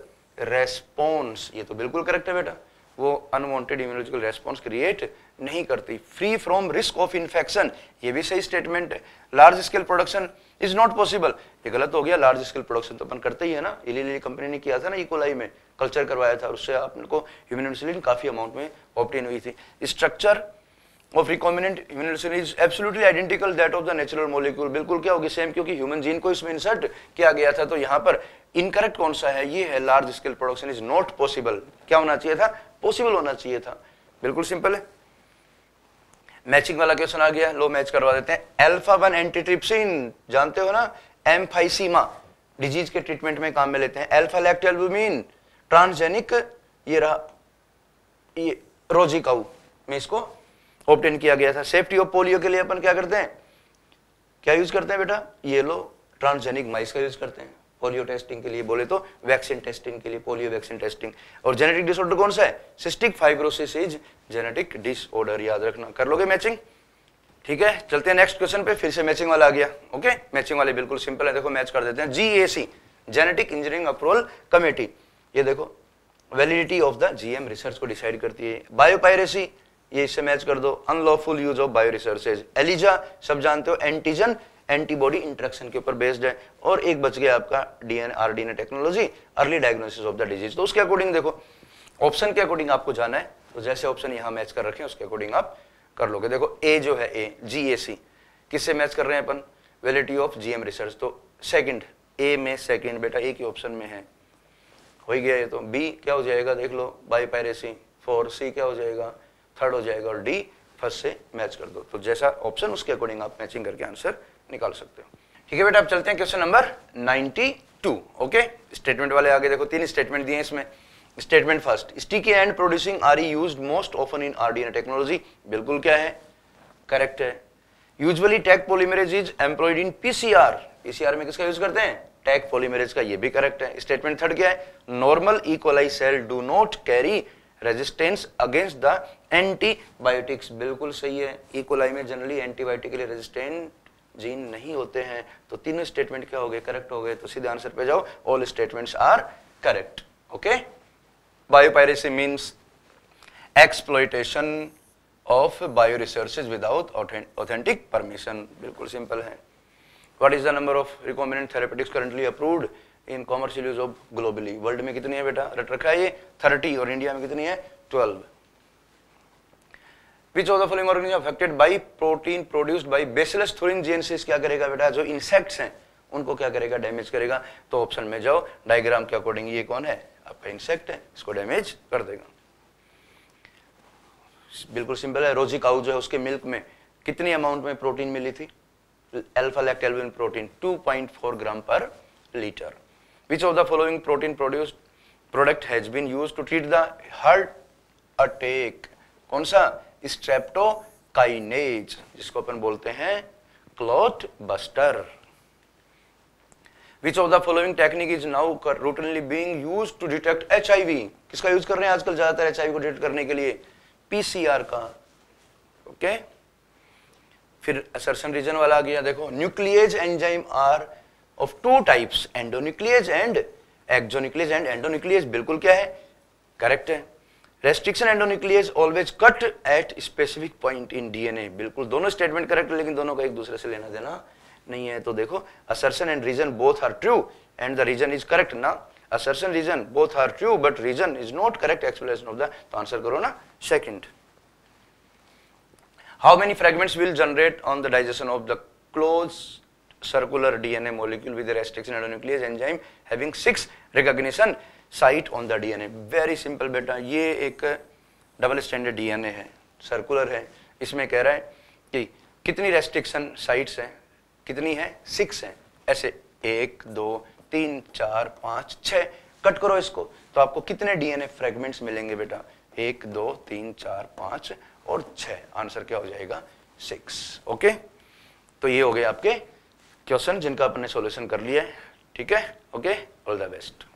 response, ये तो बिल्कुल करेक्ट है बेटा, वो अनवांटेड इम्यूनोलॉजिकल रेस्पॉन्स क्रिएट नहीं करती। Free from risk of infection, ये भी सही स्टेटमेंट है। Large scale production is not possible, ये गलत हो गया। लार्ज स्केल प्रोडक्शन तो अपन करते ही है ना, इलीली कंपनी ने किया था ना, इकोलाई में कल्चर करवाया था और उससे आपको ह्यूमन इंसुलिन काफी अमाउंट में ऑब्टेन हुई थी। Structure of recombinant human insulin is absolutely identical that of the natural molecule, बिल्कुल क्या होगी सेम, क्योंकि ह्यूमन जीन को इसमें इंसर्ट किया गया था। तो यहाँ पर इनकरेक्ट कौन सा है, ये है large scale production is not possible, क्या होना चाहिए था, पॉसिबल होना चाहिए था, बिल्कुल सिंपल है। मैचिंग वाला क्वेश्चन आ गया, लो मैच करवा देते हैं। अल्फा 1 एंटीट्रिप्सिन जानते हो ना, एम्फाइसीमा डिजीज के ट्रीटमेंट में काम में लेते हैं। अल्फा लैक्टोएल्ब्यूमिन ट्रांसजेनिक, ये रहा, ये रोजी काऊ में इसको ऑब्टेन किया गया था। सेफ्टी ऑफ पोलियो के लिए अपन क्या करते हैं, क्या यूज करते हैं बेटा, ये लो ट्रांसजेनिक माइस का यूज करते हैं पोलियो टेस्टिंग के लिए, बोले तो वैक्सीन टेस्टिंग के लिए, पोलियो वैक्सीन टेस्टिंग। और जेनेटिक डिसऑर्डर कौन सा है, cystic fibrosis is genetic disorder, याद रखना। कर लोगे मैचिंग, ठीक है। चलते हैं नेक्स्ट क्वेश्चन पे, फिर से मैचिंग वाला आ गया। ओके मैचिंग वाले बिल्कुल सिंपल है, देखो मैच कर देते हैं। GAC genetic engineering approval committee, ये देखो validity of the GM research को डिसाइड करती है। बायोपायरेसी, ये इससे मैच कर दो, unlawful use of bio resources. ELISA सब जानते हो, एंटीजन एंटीबॉडी इंटरेक्शन के ऊपर बेस्ड है। और एक बच गया आपका DNA rDNA technology, early diagnosis of the disease. तो उसके अकॉर्डिंग देखो ऑप्शन के अकॉर्डिंग आपको जाना है, तो जैसे ऑप्शन यहाँ मैच कर रखे हैं उसके अकॉर्डिंग आप कर लोगे। देखो ए जो है, ए जीएसी किससे मैच कर रहे हैं अपन, वैलिडिटी ऑफ जीएम रिसर्च, तो सेकंड ए में, सेकंड बेटा ए के ऑप्शन में है, हो ही गया ये तो। बी क्या हो जाएगा देख लो, बायोपायरेसी, 4 सी क्या हो जाएगा, थर्ड हो जाएगा, और डी फर्स्ट से मैच कर दो। तो जैसा ऑप्शन उसके अकॉर्डिंग आप मैचिंग करके आंसर निकाल सकते हो, ठीक है बेटा। आप चलते हैं क्वेश्चन नंबर 92। ओके स्टेटमेंट वाले आगे, देखो 3 स्टेटमेंट दिए हैं इसमें। Statement first, sticky end producing are used most often in rDNA technology, बिल्कुल क्या है, करेक्ट है। Usually tag polymerase is employed in PCR, PCR में किसका यूज करते हैं, टैग पॉलीमरेज का, ये भी करेक्ट है। स्टेटमेंट थर्ड क्या है, normal E coli cell do not carry resistance against the antibiotics, बिल्कुल सही है। ई कोलाई में जनरली एंटीबायोटिक के लिए रेजिस्टेंट जीन नहीं होते हैं। तो तीनों स्टेटमेंट क्या हो गए, करेक्ट हो गए। तो सीधे आंसर पे जाओ, all statements are correct. Okay biopiracy means exploitation of bio resources without authentic permission, बिल्कुल सिंपल है। What is the number of recombinant therapeutics currently approved in commercial use of globally, world में कितनी है बेटा, रट रखा है ये 30, और इंडिया में कितनी है 12। Which of the following organisms affected by protein produced by baseless thorine genesis, क्या करेगा बेटा, जो इंसेक्ट्स हैं उनको क्या करेगा, डैमेज करेगा। तो ऑप्शन में जाओ, डायग्राम के अकॉर्डिंग ये कौन है, आपका इंसेक्ट है, इसको डैमेज कर देगा, बिल्कुल सिंपल है। रोजी काऊ जो है उसके मिल्क में कितनी अमाउंट में प्रोटीन मिली थी, alpha lactalbumin protein 2.4 gram per litre. Which of the following protein produced product has been used to treat the heart attack, कौन सा, स्ट्रेप्टोकाइनेज, जिसको अपन बोलते हैं clot buster. Which of the following technique is now routinely being used to detect HIV, किसका यूज कर रहे हैं आजकल ज्यादातर एचआईवी को डिटेक्ट करने के लिए, पीसीआर का। ओके फिर असर्शन रीजन वाला आ गया, देखो nuclease enzyme are of 2 types, endonuclease and exonuclease. And endonuclease बिल्कुल क्या है, करेक्ट है। Restriction endonuclease always cut at specific point in DNA, बिल्कुल दोनों स्टेटमेंट करेक्ट है, लेकिन दोनों का एक दूसरे से लेना देना नहीं है। तो देखो assertion and reason both are true and the reason is correct ना, assertion reason both are true but reason is not correct explanation of the, तो आंसर करो ना second. How many fragments will generate on the digestion of the close circular DNA molecule with restriction endonuclease enzyme having 6 recognition site on the DNA, very simple बेटा। ये एक डबल स्टैंडर्ड डीएनए है, सर्कुलर है, इसमें कह रहा है कि कितनी रेस्ट्रिक्शन साइट्स हैं, कितनी है 6 है, ऐसे 1 2 3 4 5 6 कट करो इसको, तो आपको कितने डीएनए फ्रेगमेंट्स मिलेंगे बेटा? 1, 2, 3, 4, 5 और 6। आंसर क्या हो जाएगा? 6। ओके, तो ये हो गए आपके क्वेश्चन जिनका अपने सॉल्यूशन कर लिया है। ठीक है, ओके, ऑल द बेस्ट।